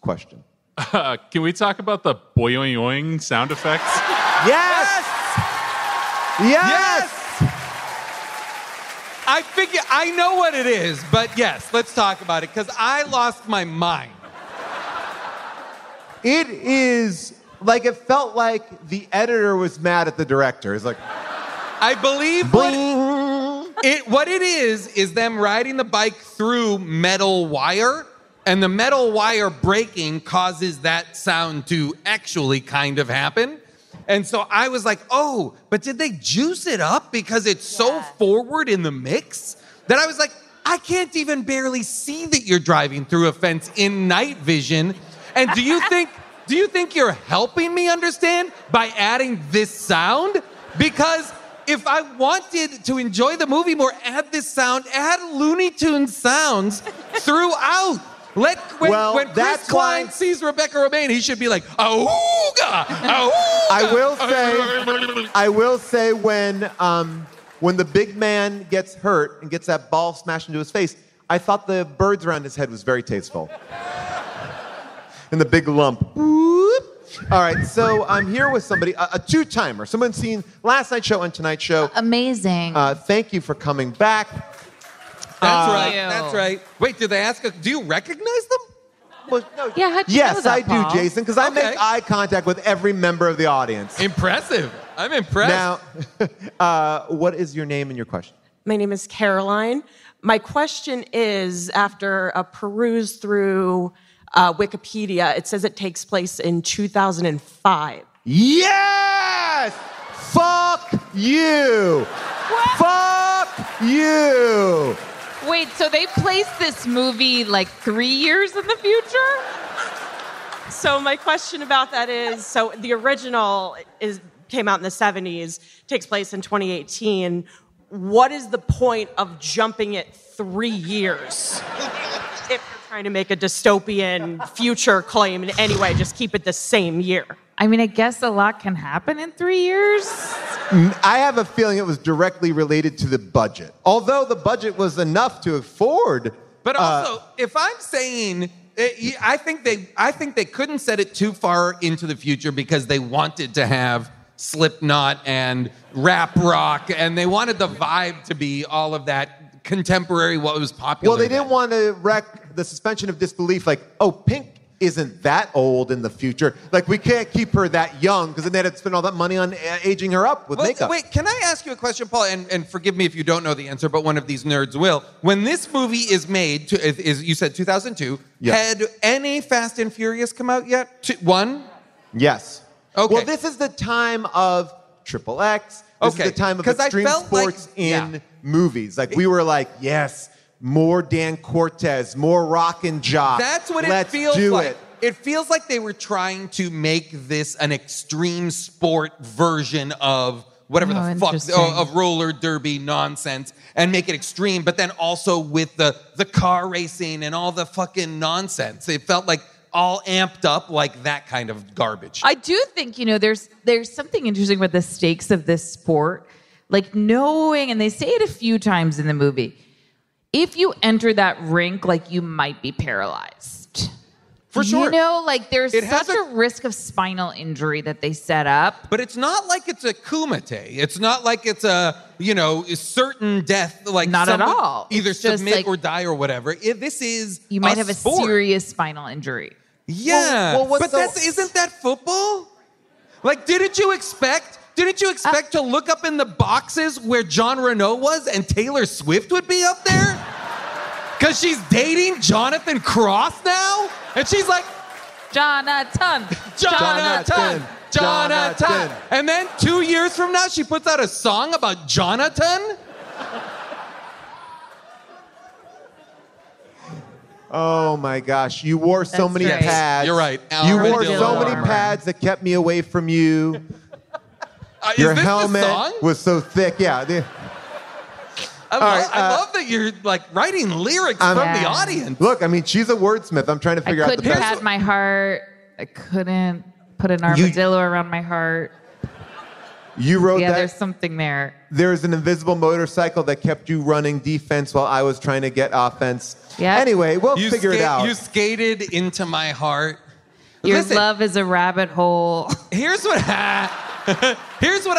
question? Can we talk about the boing-oing sound effects? Yes! Yes! Yes! I figure, I know what it is, but yes, let's talk about it, because I lost my mind. It is, like, it felt like the editor was mad at the director. It's like... I believe what it is them riding the bike through metal wire, and the metal wire breaking causes that sound to actually kind of happen. And so I was like, oh, but did they juice it up because it's so forward in the mix? That I was like, I can't even barely see that you're driving through a fence in night vision. And do you think you're helping me understand by adding this sound? Because if I wanted to enjoy the movie more, add this sound, add Looney Tunes sounds throughout. When Chris Klein sees Rebecca Romijn, he should be like, "Ahooga, ahooga." I will say, when the big man gets hurt and gets that ball smashed into his face, I thought the birds around his head was very tasteful, and the big lump. Whoop. All right, so I'm here with somebody, a two-timer. Someone's seen last night's show and tonight's show. Amazing. Thank you for coming back. That's right. That's right. Wait, did they ask? Do you recognize them? Well, no. Yeah. How'd you know that, Paul? I do, Jason, because I make eye contact with every member of the audience. Impressive. I'm impressed. Now, what is your name and your question? My name is Caroline. My question is: after a peruse through Wikipedia, it says it takes place in 2005. Yes! Fuck you! What? Fuck you! Wait, so they placed this movie like 3 years in the future? So my question about that is, so the original came out in the 70s, takes place in 2018. What is the point of jumping it 3 years? If you're trying to make a dystopian future claim in any way, just keep it the same year. I mean, I guess a lot can happen in 3 years. I have a feeling it was directly related to the budget. Although the budget was enough to afford. But also, if I'm saying, I think they couldn't set it too far into the future because they wanted to have Slipknot and rap rock, and they wanted the vibe to be all of that contemporary, what was popular. Well, they didn't want to wreck the suspension of disbelief, like, oh, Pink isn't that old in the future. Like, we can't keep her that young because then they had to spend all that money on aging her up with makeup. Wait, can I ask you a question, Paul? And forgive me if you don't know the answer, but one of these nerds will. When this movie is made, you said 2002, yes. Had any Fast and Furious come out yet? One? Yes. Okay. Well, this is the time of Triple X. This is the time of extreme sports in movies. Like, we were like, yes, more Dan Cortez, more rock and jock. That's what it feels like. It feels like they were trying to make this an extreme sport version of whatever the fuck, of roller derby nonsense, and make it extreme, but then also with the car racing and all the fucking nonsense. It felt like all amped up, like that kind of garbage. I do think, there's something interesting about the stakes of this sport. Like, knowing, and they say it a few times in the movie, if you enter that rink, like, you might be paralyzed. For sure. There's such a risk of spinal injury that they set up. But it's not like it's a kumite. It's not like it's a certain death. Like, not at all. Either submit or die or whatever. This is you might have a serious spinal injury. Yeah. But isn't that football? Like, didn't you expect to look up in the boxes where John Renault was and Taylor Swift would be up there? Because she's dating Jonathan Cross now? And she's like, Jonathan, Jonathan, Jonathan. And then 2 years from now, she puts out a song about Jonathan? Oh, my gosh. You wore so many pads. You're right. You wore so many pads that kept me away from you. Your helmet was so thick. Yeah. I love that you're, writing lyrics from the audience. Look, she's a wordsmith. I'm trying to figure out the best. I couldn't pat my heart. I couldn't put an armadillo around my heart. You wrote that? Yeah, there's something there. There's an invisible motorcycle that kept you running defense while I was trying to get offense. Yeah. Anyway, we'll figure it out. You skated into my heart. Your love is a rabbit hole. Here's what I'd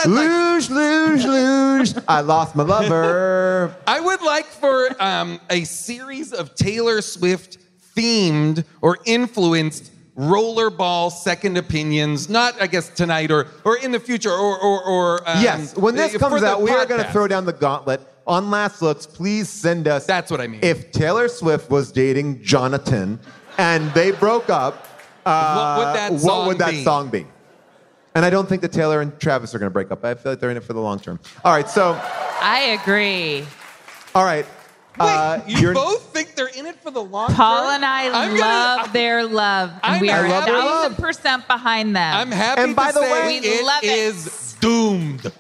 like. Luge. I lost my lover. I would like for a series of Taylor Swift themed or influenced Rollerball second opinions, not, I guess, tonight or in the future or yes, when this comes out, we are going to throw down the gauntlet. On Last Looks, please send us... That's what I mean. If Taylor Swift was dating Jonathan and they broke up, what would that song be? And I don't think that Taylor and Travis are going to break up. I feel like they're in it for the long term. All right, so... I agree. All right. Wait, you both think they're in it for the long term? Paul and I love their love. We are 1,000% behind them. I'm happy and by the way, it is doomed.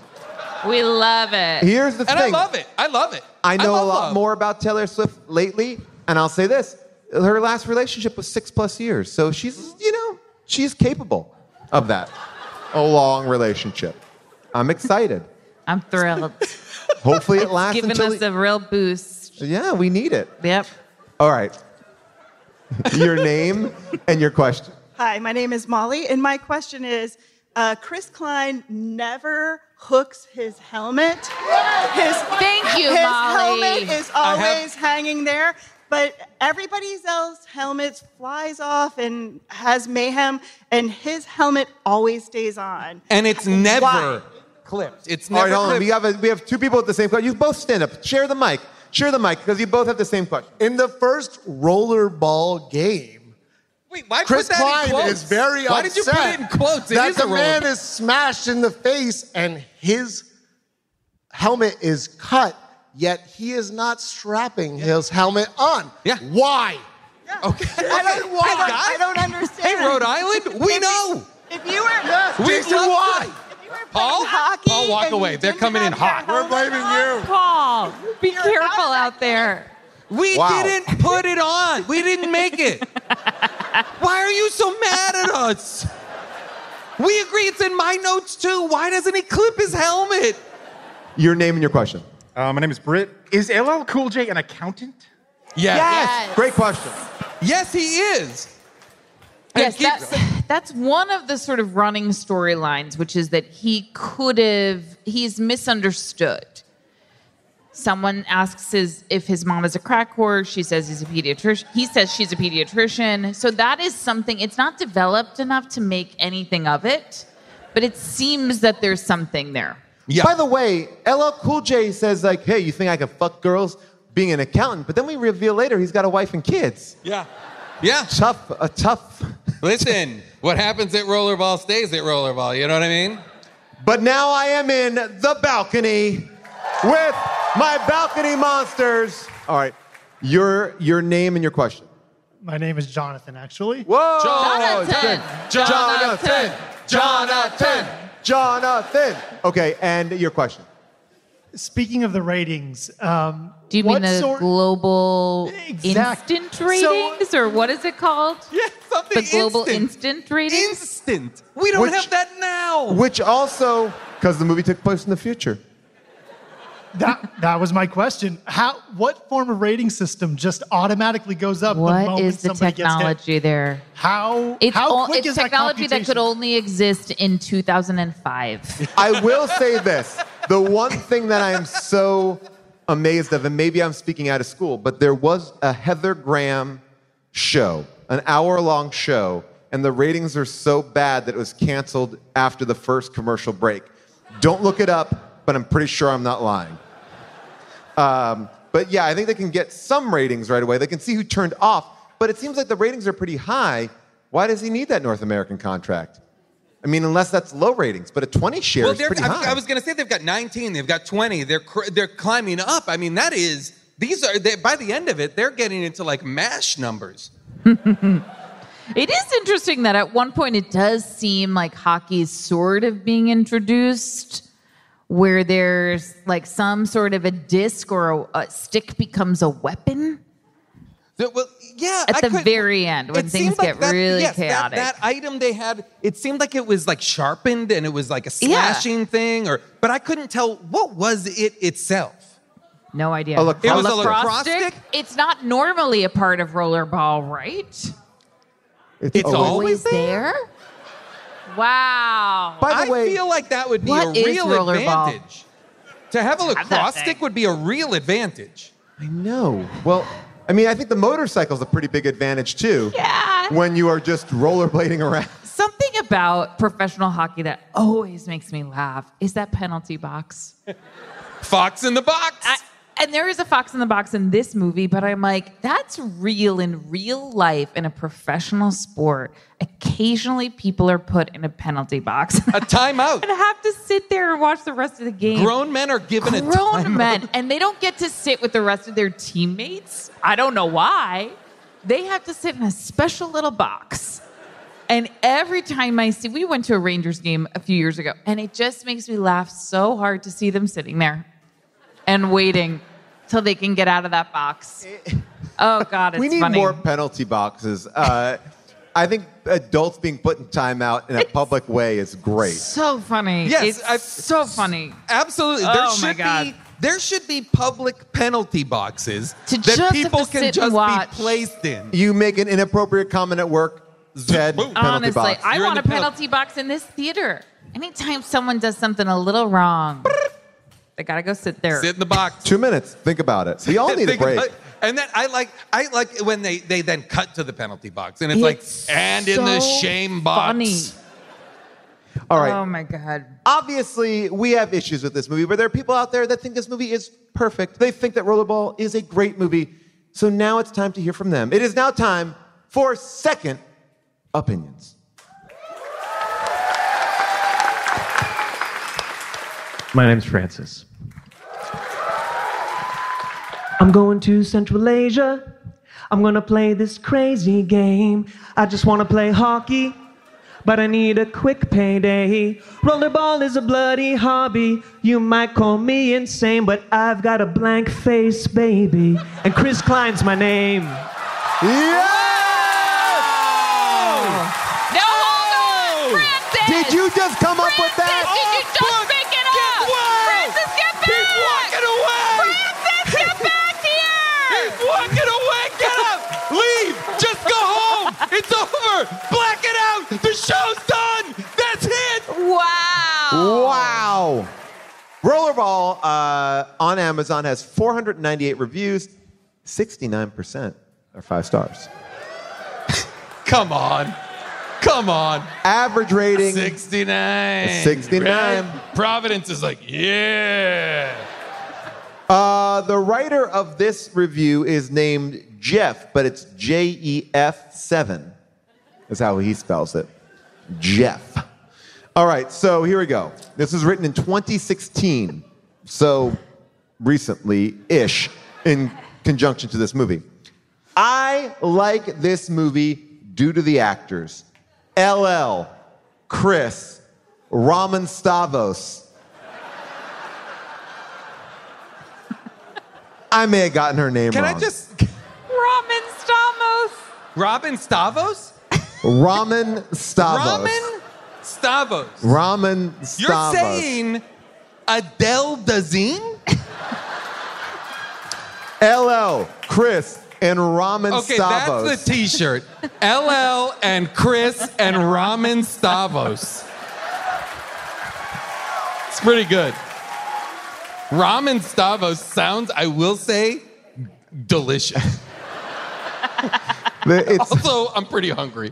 We love it. Here's the thing. And I love it. I know a lot more about Taylor Swift lately, and I'll say this. Her last relationship was 6+ years, so she's capable of that. A long relationship. I'm excited. I'm thrilled. Hopefully it lasts until... It's giving us a real boost. Yeah, we need it. Yep. All right. Your name and your question. Hi, my name is Molly, and my question is, Chris Klein never hooks his helmet. Thank you, Molly. His helmet is always hanging there, but everybody else's helmets flies off and has mayhem, and his helmet always stays on. And it's never clipped. It's never clipped. All right, we have two people with the same question. You both stand up. Share the mic, because you both have the same question. In the first rollerball game, Chris Klein is very upset that the man is smashed in the face and his helmet is cut, yet he is not strapping his helmet on. Yeah. Why? Yeah. Okay. I don't understand. Hey, Rhode Island, we know. If you were... Yes, Jason, why? Paul, walk away. They're coming in hot. We're blaming you. Paul, be careful out there. We didn't put it on. We didn't make it. Why are you so mad at us? We agree. It's in my notes, too. Why doesn't he clip his helmet? Your name and your question. My name is Britt. Is LL Cool J an accountant? Yes. Great question. Yes, he is. Yes, that's one of the sort of running storylines, which is that he's misunderstood. Someone asks if his mom is a crack whore. She says he's a pediatrician. He says she's a pediatrician. So that is something, it's not developed enough to make anything of it, but it seems that there's something there. Yeah. By the way, LL Cool J says, like, hey, you think I can fuck girls being an accountant? But then we reveal later he's got a wife and kids. Yeah. Yeah. Tough. Listen, what happens at Rollerball stays at Rollerball, you know what I mean? But now I am in the balcony with my balcony monsters. All right, your name and your question. My name is Jonathan, actually. Whoa! Jonathan! Okay, and your question. Speaking of the ratings, do you mean the global instant ratings, or what is it called? Yeah, something. The global instant ratings. Instant. We don't have that now. Which also, because the movie took place in the future. That was my question. What form of rating system just automatically goes up? What is the technology there? How quick is that computation? It's technology that could only exist in 2005. I will say this. The one thing that I am so amazed of, and maybe I'm speaking out of school, but there was a Heather Graham show, an hour-long show, and the ratings are so bad that it was canceled after the first commercial break. Don't look it up. But I'm pretty sure I'm not lying. But yeah, I think they can get some ratings right away. They can see who turned off, but it seems like the ratings are pretty high. Why does he need that North American contract? I mean, unless that's low ratings, but a 20 share is pretty high. I was going to say they've got 19, they've got 20. They're climbing up. I mean, by the end of it, they're getting into like MASH numbers. It is interesting that at one point it does seem like hockey's sort of being introduced, where there's like some sort of a disc or a stick becomes a weapon. At the very end, when things get really chaotic. That item they had, it seemed like it was like sharpened and it was like a slashing thing, but I couldn't tell what was it itself. No idea. It was a lacrosse stick? It's not normally a part of Rollerball, right? It's always there? Wow. By the way, I feel like that would be a real advantage. To have a lacrosse stick would be a real advantage. I know. Well, I mean, I think the motorcycle's a pretty big advantage, too. Yeah. When you are just rollerblading around. Something about professional hockey that always makes me laugh is that penalty box. Fox in the box. And there is a fox in the box in this movie, but I'm like, that's real in real life in a professional sport. Occasionally people are put in a penalty box. A timeout. And have to sit there and watch the rest of the game. Grown men are given a timeout. Grown men. And they don't get to sit with the rest of their teammates. I don't know why. They have to sit in a special little box. And every time I see... We went to a Rangers game a few years ago, and it just makes me laugh so hard to see them sitting there and waiting till they can get out of that box. Oh, God, it's funny. We need more penalty boxes. I think adults being put in timeout in a public way is great. So funny. Yes, it's so funny. Absolutely. There should be public penalty boxes that people can just be placed in. You make an inappropriate comment at work, Zed, penalty box. Honestly, I want a penalty box in this theater. Anytime someone does something a little wrong... They gotta go sit there. Sit in the box. 2 minutes. Think about it. We all need a break. And then I like when they then cut to the penalty box. And it's in the shame box. Funny. All right. Oh my God. Obviously, we have issues with this movie, but there are people out there that think this movie is perfect. They think that Rollerball is a great movie. So now it's time to hear from them. It is now time for Second Opinions. My name's Francis. I'm going to Central Asia. I'm gonna play this crazy game. I just wanna play hockey, but I need a quick payday. Rollerball is a bloody hobby. You might call me insane, but I've got a blank face, baby. And Chris Klein's my name. Yes! No, hold on, Francis! Did you just come up with that? It's over! Black it out! The show's done! That's it! Wow! Rollerball on Amazon has 498 reviews. 69% are 5 stars. Come on. Average rating. 69. 69. Right? Providence is like, yeah. The writer of this review is named Jeff, but it's J-E-F-7 is how he spells it. Jeff. All right, so here we go. This was written in 2016, so recently-ish, in conjunction to this movie. I like this movie due to the actors. LL, Chris, Ramen Stavos. I may have gotten her name wrong. Ramen Stavos. Robin Stavos? Ramen Stavos. Ramen Stavos. Ramen Stavos. You're saying Adele Dazeem? LL, Chris, and Ramen Stavos. Okay, that's the t-shirt. LL and Chris and Ramen Stavos. It's pretty good. Ramen Stavos sounds, I will say, delicious. Also, I'm pretty hungry.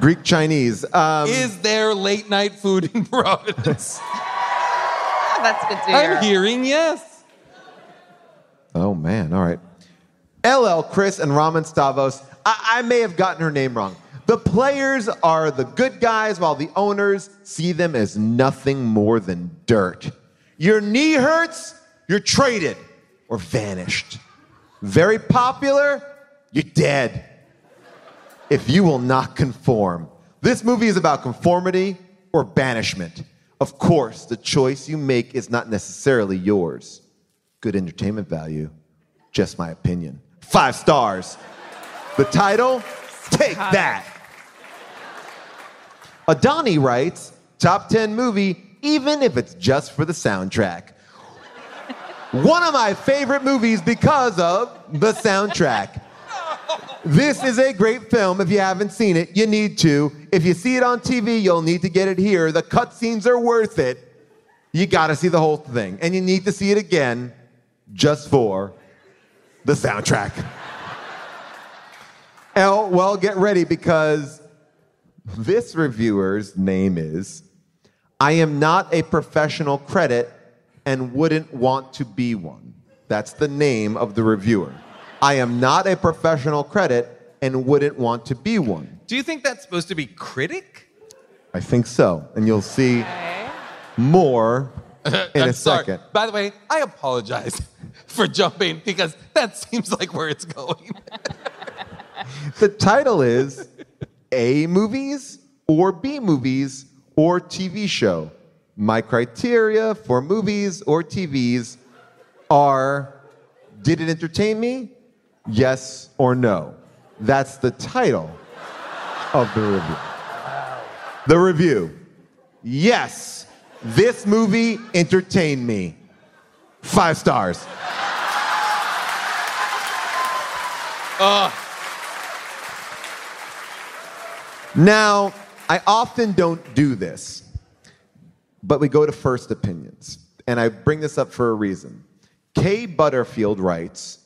Greek Chinese. Is there late night food in Providence? Oh, that's good to hear. I'm hearing yes. Oh man, all right. LL, Chris, and Ramen Stavos. I may have gotten her name wrong. The players are the good guys, while the owners see them as nothing more than dirt. Your knee hurts, you're traded or vanished. Very popular, you're dead. If you will not conform. This movie is about conformity or banishment. Of course, the choice you make is not necessarily yours. Good entertainment value, just my opinion. 5 stars. The title, Take That. Adani writes, top 10 movie, even if it's just for the soundtrack. One of my favorite movies because of the soundtrack. This is a great film. If you haven't seen it, you need to. If you see it on TV, you'll need to get it here. The cutscenes are worth it. You gotta see the whole thing. And you need to see it again just for the soundtrack. Oh, well, get ready because this reviewer's name is I am not a professional credit and wouldn't want to be one. That's the name of the reviewer. I am not a professional credit and wouldn't want to be one. Do you think that's supposed to be critic? I think so. And you'll see more in a second. By the way, I apologize for jumping because that seems like where it's going. The title is A movies or B movies or TV show. My criteria for movies or TVs are, did it entertain me? Yes or no. That's the title of the review. The review. Yes, this movie entertained me. 5 stars. Now, I often don't do this, but we go to first opinions. And I bring this up for a reason. Kay Butterfield writes,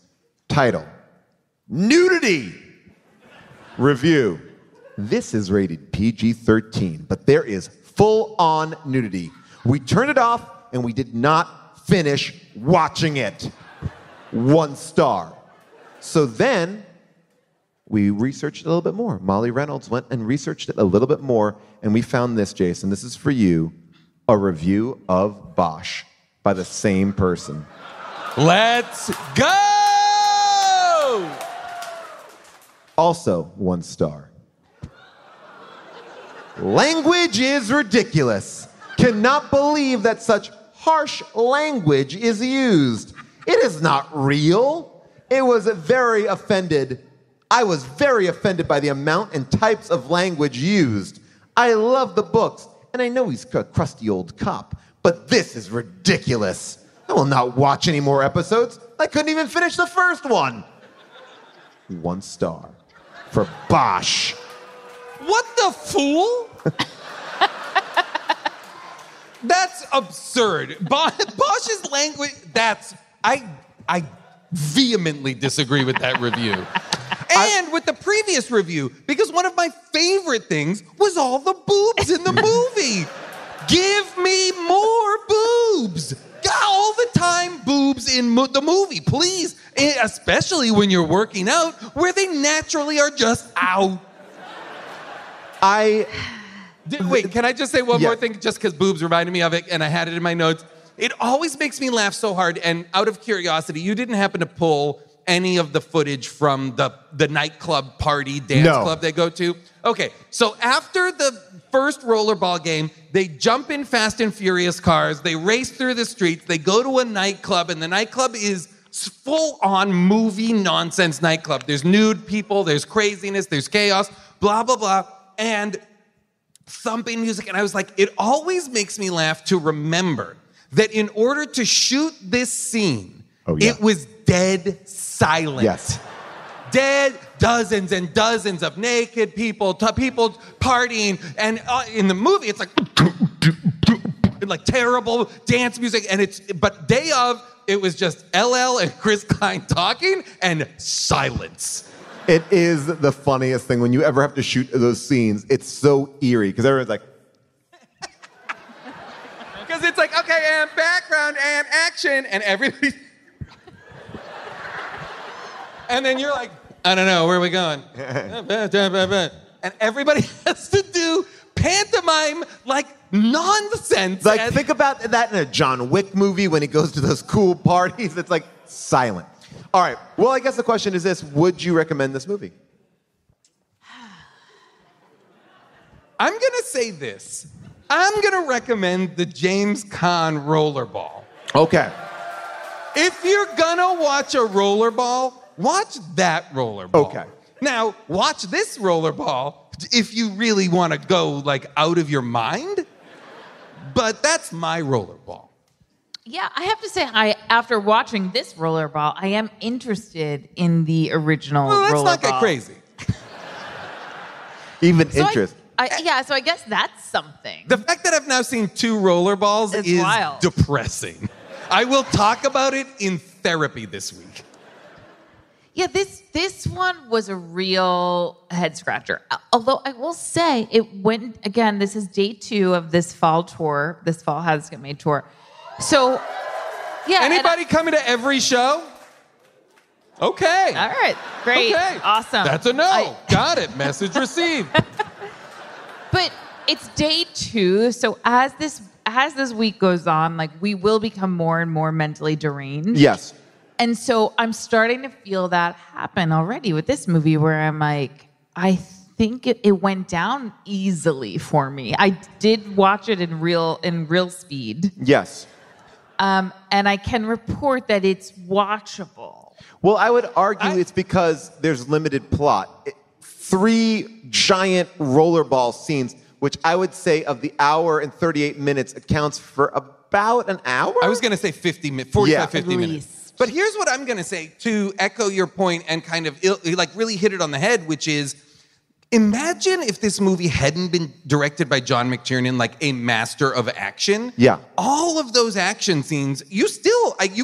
title, nudity. Review, this is rated PG-13, but there is full-on nudity. We turned it off, and we did not finish watching it. 1 star. So then, we researched it a little bit more. Molly Reynolds went and researched it a little bit more, and we found this, Jason. This is for you, a review of Bosch by the same person. Let's go! Also, 1 star. Language is ridiculous. Cannot believe that such harsh language is used. It is not real. It was very offended. I was very offended by the amount and types of language used. I love the books, and I know he's a crusty old cop, but this is ridiculous. I will not watch any more episodes. I couldn't even finish the first one. 1 star for Bosch. What the fool? That's absurd. Bosch's language, I vehemently disagree with that review. And with the previous review, because one of my favorite things was all the boobs in the movie. Give me more boobs. All the time, boobs in the movie, please. Especially when you're working out, where they naturally are just out. Wait, can I just say one more thing? Just because boobs reminded me of it, and I had it in my notes. It always makes me laugh so hard, and out of curiosity, you didn't happen to pull any of the footage from the nightclub party dance club they go to? Okay, so after the first rollerball game, they jump in Fast and Furious cars, they race through the streets, they go to a nightclub, and the nightclub is full-on movie nonsense nightclub. There's nude people, there's craziness, there's chaos, blah, blah, blah, and thumping music. And I was like, it always makes me laugh to remember that in order to shoot this scene, it was dead silent. Yes. Dead, dozens and dozens of naked people, people partying, and in the movie it's like terrible dance music, and but day of it was just LL and Chris Klein talking and silence. It is the funniest thing when you ever have to shoot those scenes. It's so eerie because everyone's like. Because it's like, okay, and background and action and everybody's. And then you're like, I don't know, where are we going? And everybody has to do pantomime, like, nonsense. Like, think about that in a John Wick movie when he goes to those cool parties. It's like, silent. All right, well, I guess the question is this. Would you recommend this movie? I'm going to say this. I'm going to recommend the James Caan Rollerball. Okay. If you're going to watch a rollerball, watch that Rollerball. Okay. Now, watch this Rollerball if you really want to go, like, out of your mind. But that's my Rollerball. Yeah, I have to say, after watching this Rollerball, I am interested in the original Rollerball. Well, let's not get crazy. Even so interest. So I guess that's something. The fact that I've now seen two Rollerballs is wild. Depressing. I will talk about it in therapy this week. Yeah, this one was a real head-scratcher. Although I will say it went, again, this is day two of this fall tour. This fall has Get Made tour. So, yeah. Anybody coming to every show? Okay. All right. Great. Okay. Awesome. That's a no. Got it. Message received. But it's day two, so as this week goes on, like, we will become more and more mentally deranged. Yes. And so I'm starting to feel that happen already with this movie, where I'm like, I think it went down easily for me. I did watch it in real speed. Yes. And I can report that it's watchable. Well, I would argue it's because there's limited plot. Three giant rollerball scenes, which I would say of the hour and 38 minutes accounts for about an hour? I was going to say 50 minutes. But here's what I'm going to say to echo your point and kind of really hit it on the head, which is, imagine if this movie hadn't been directed by John McTiernan, like a master of action. Yeah. All of those action scenes, you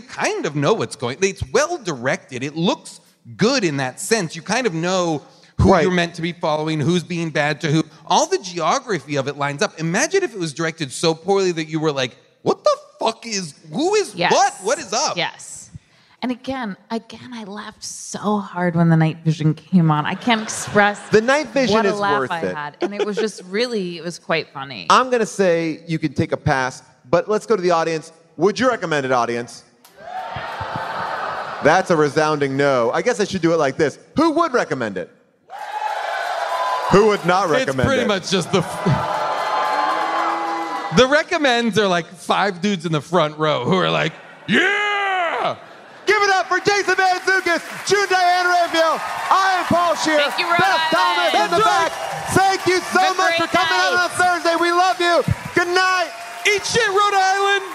kind of know what's going on. It's well directed. It looks good in that sense. You kind of know who you're meant to be following, who's being bad to who. All the geography of it lines up. Imagine if it was directed so poorly that you were like, what the fuck is, who is what? What is up? Yes. And again, I laughed so hard when the night vision came on. I can't express the night vision what a is laugh worth I it. Had. And it was just really, it was quite funny. I'm going to say you can take a pass, but let's go to the audience. Would you recommend it, audience? That's a resounding no. I guess I should do it like this. Who would recommend it? Who would not recommend it? It's pretty much just the recommends are like five dudes in the front row who are like, yeah! Give it up for Jason Mantzoukas, June Diane Raphael. I am Paul Scheer. Thank you, Beth Thomas in the back. Thank you so much for coming out on a Thursday. We love you. Good night. Eat shit, Rhode Island.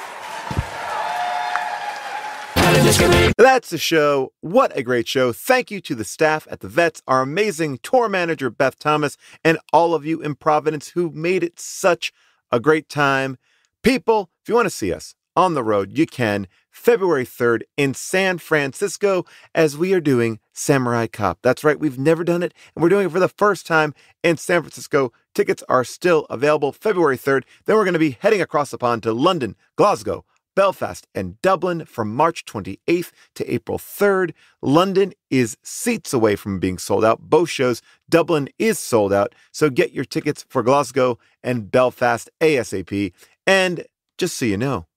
That's the show. What a great show. Thank you to the staff at the Vets, our amazing tour manager, Beth Thomas, and all of you in Providence who made it such a great time. People, if you want to see us on the road, you can. February 3rd in San Francisco, as we are doing Samurai Cop. That's right, we've never done it, and we're doing it for the first time in San Francisco. Tickets are still available February 3rd. Then we're going to be heading across the pond to London, Glasgow, Belfast, and Dublin from March 28th to April 3rd. London is seats away from being sold out. Both shows. Dublin is sold out, so get your tickets for Glasgow and Belfast ASAP. And just so you know,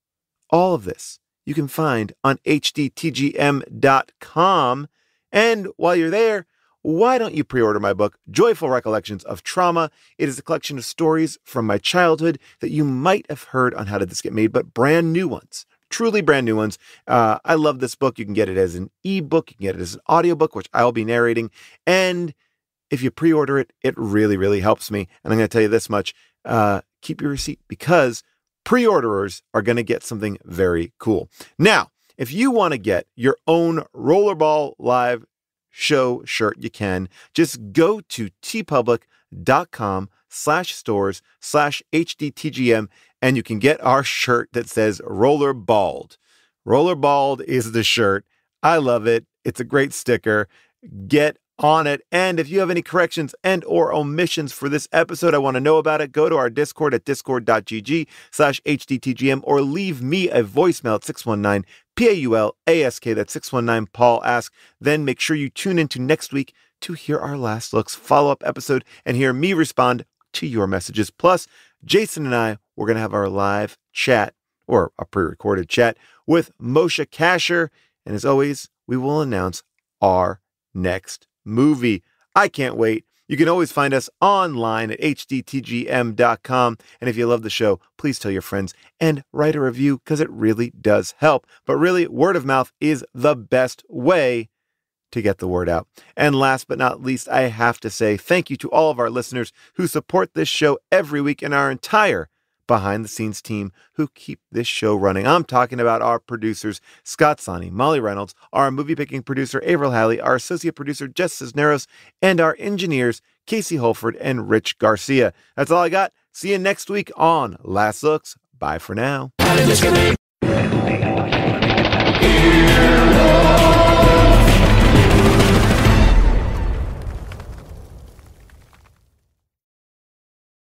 all of this you can find on hdtgm.com. And while you're there, why don't you pre-order my book, Joyful Recollections of Trauma? It is a collection of stories from my childhood that you might have heard on How Did This Get Made, but brand new ones, truly brand new ones. I love this book. You can get it as an ebook. You can get it as an audiobook, which I'll be narrating. And if you pre-order it, it really, really helps me. And I'm going to tell you this much, keep your receipt, because pre-orderers are going to get something very cool. Now, if you want to get your own Rollerball Live show shirt, you can. Just go to tpublic.com/stores/hdtgm, and you can get our shirt that says Rollerballed. Rollerballed is the shirt. I love it. It's a great sticker. Get on it. And if you have any corrections and or omissions for this episode, I want to know about it. Go to our Discord at discord.gg/hdtgm, or leave me a voicemail at 619-PAUL-ASK. That's 619-PAUL-ASK. Then make sure you tune into next week to hear our Last Looks follow-up episode and hear me respond to your messages. Plus, Jason and I, we're going to have our live chat, or a pre-recorded chat, with Moshe Kasher. And as always, we will announce our next movie. I can't wait. You can always find us online at hdtgm.com. And if you love the show, please tell your friends and write a review, because it really does help. But really, word of mouth is the best way to get the word out. And last but not least, I have to say thank you to all of our listeners who support this show every week and our entire behind-the-scenes team who keep this show running. I'm talking about our producers, Scott Sonny, Molly Reynolds, our movie-picking producer, Averill Halley, our associate producer, Jess Cisneros, and our engineers, Casey Holford and Rich Garcia. That's all I got. See you next week on Last Looks. Bye for now.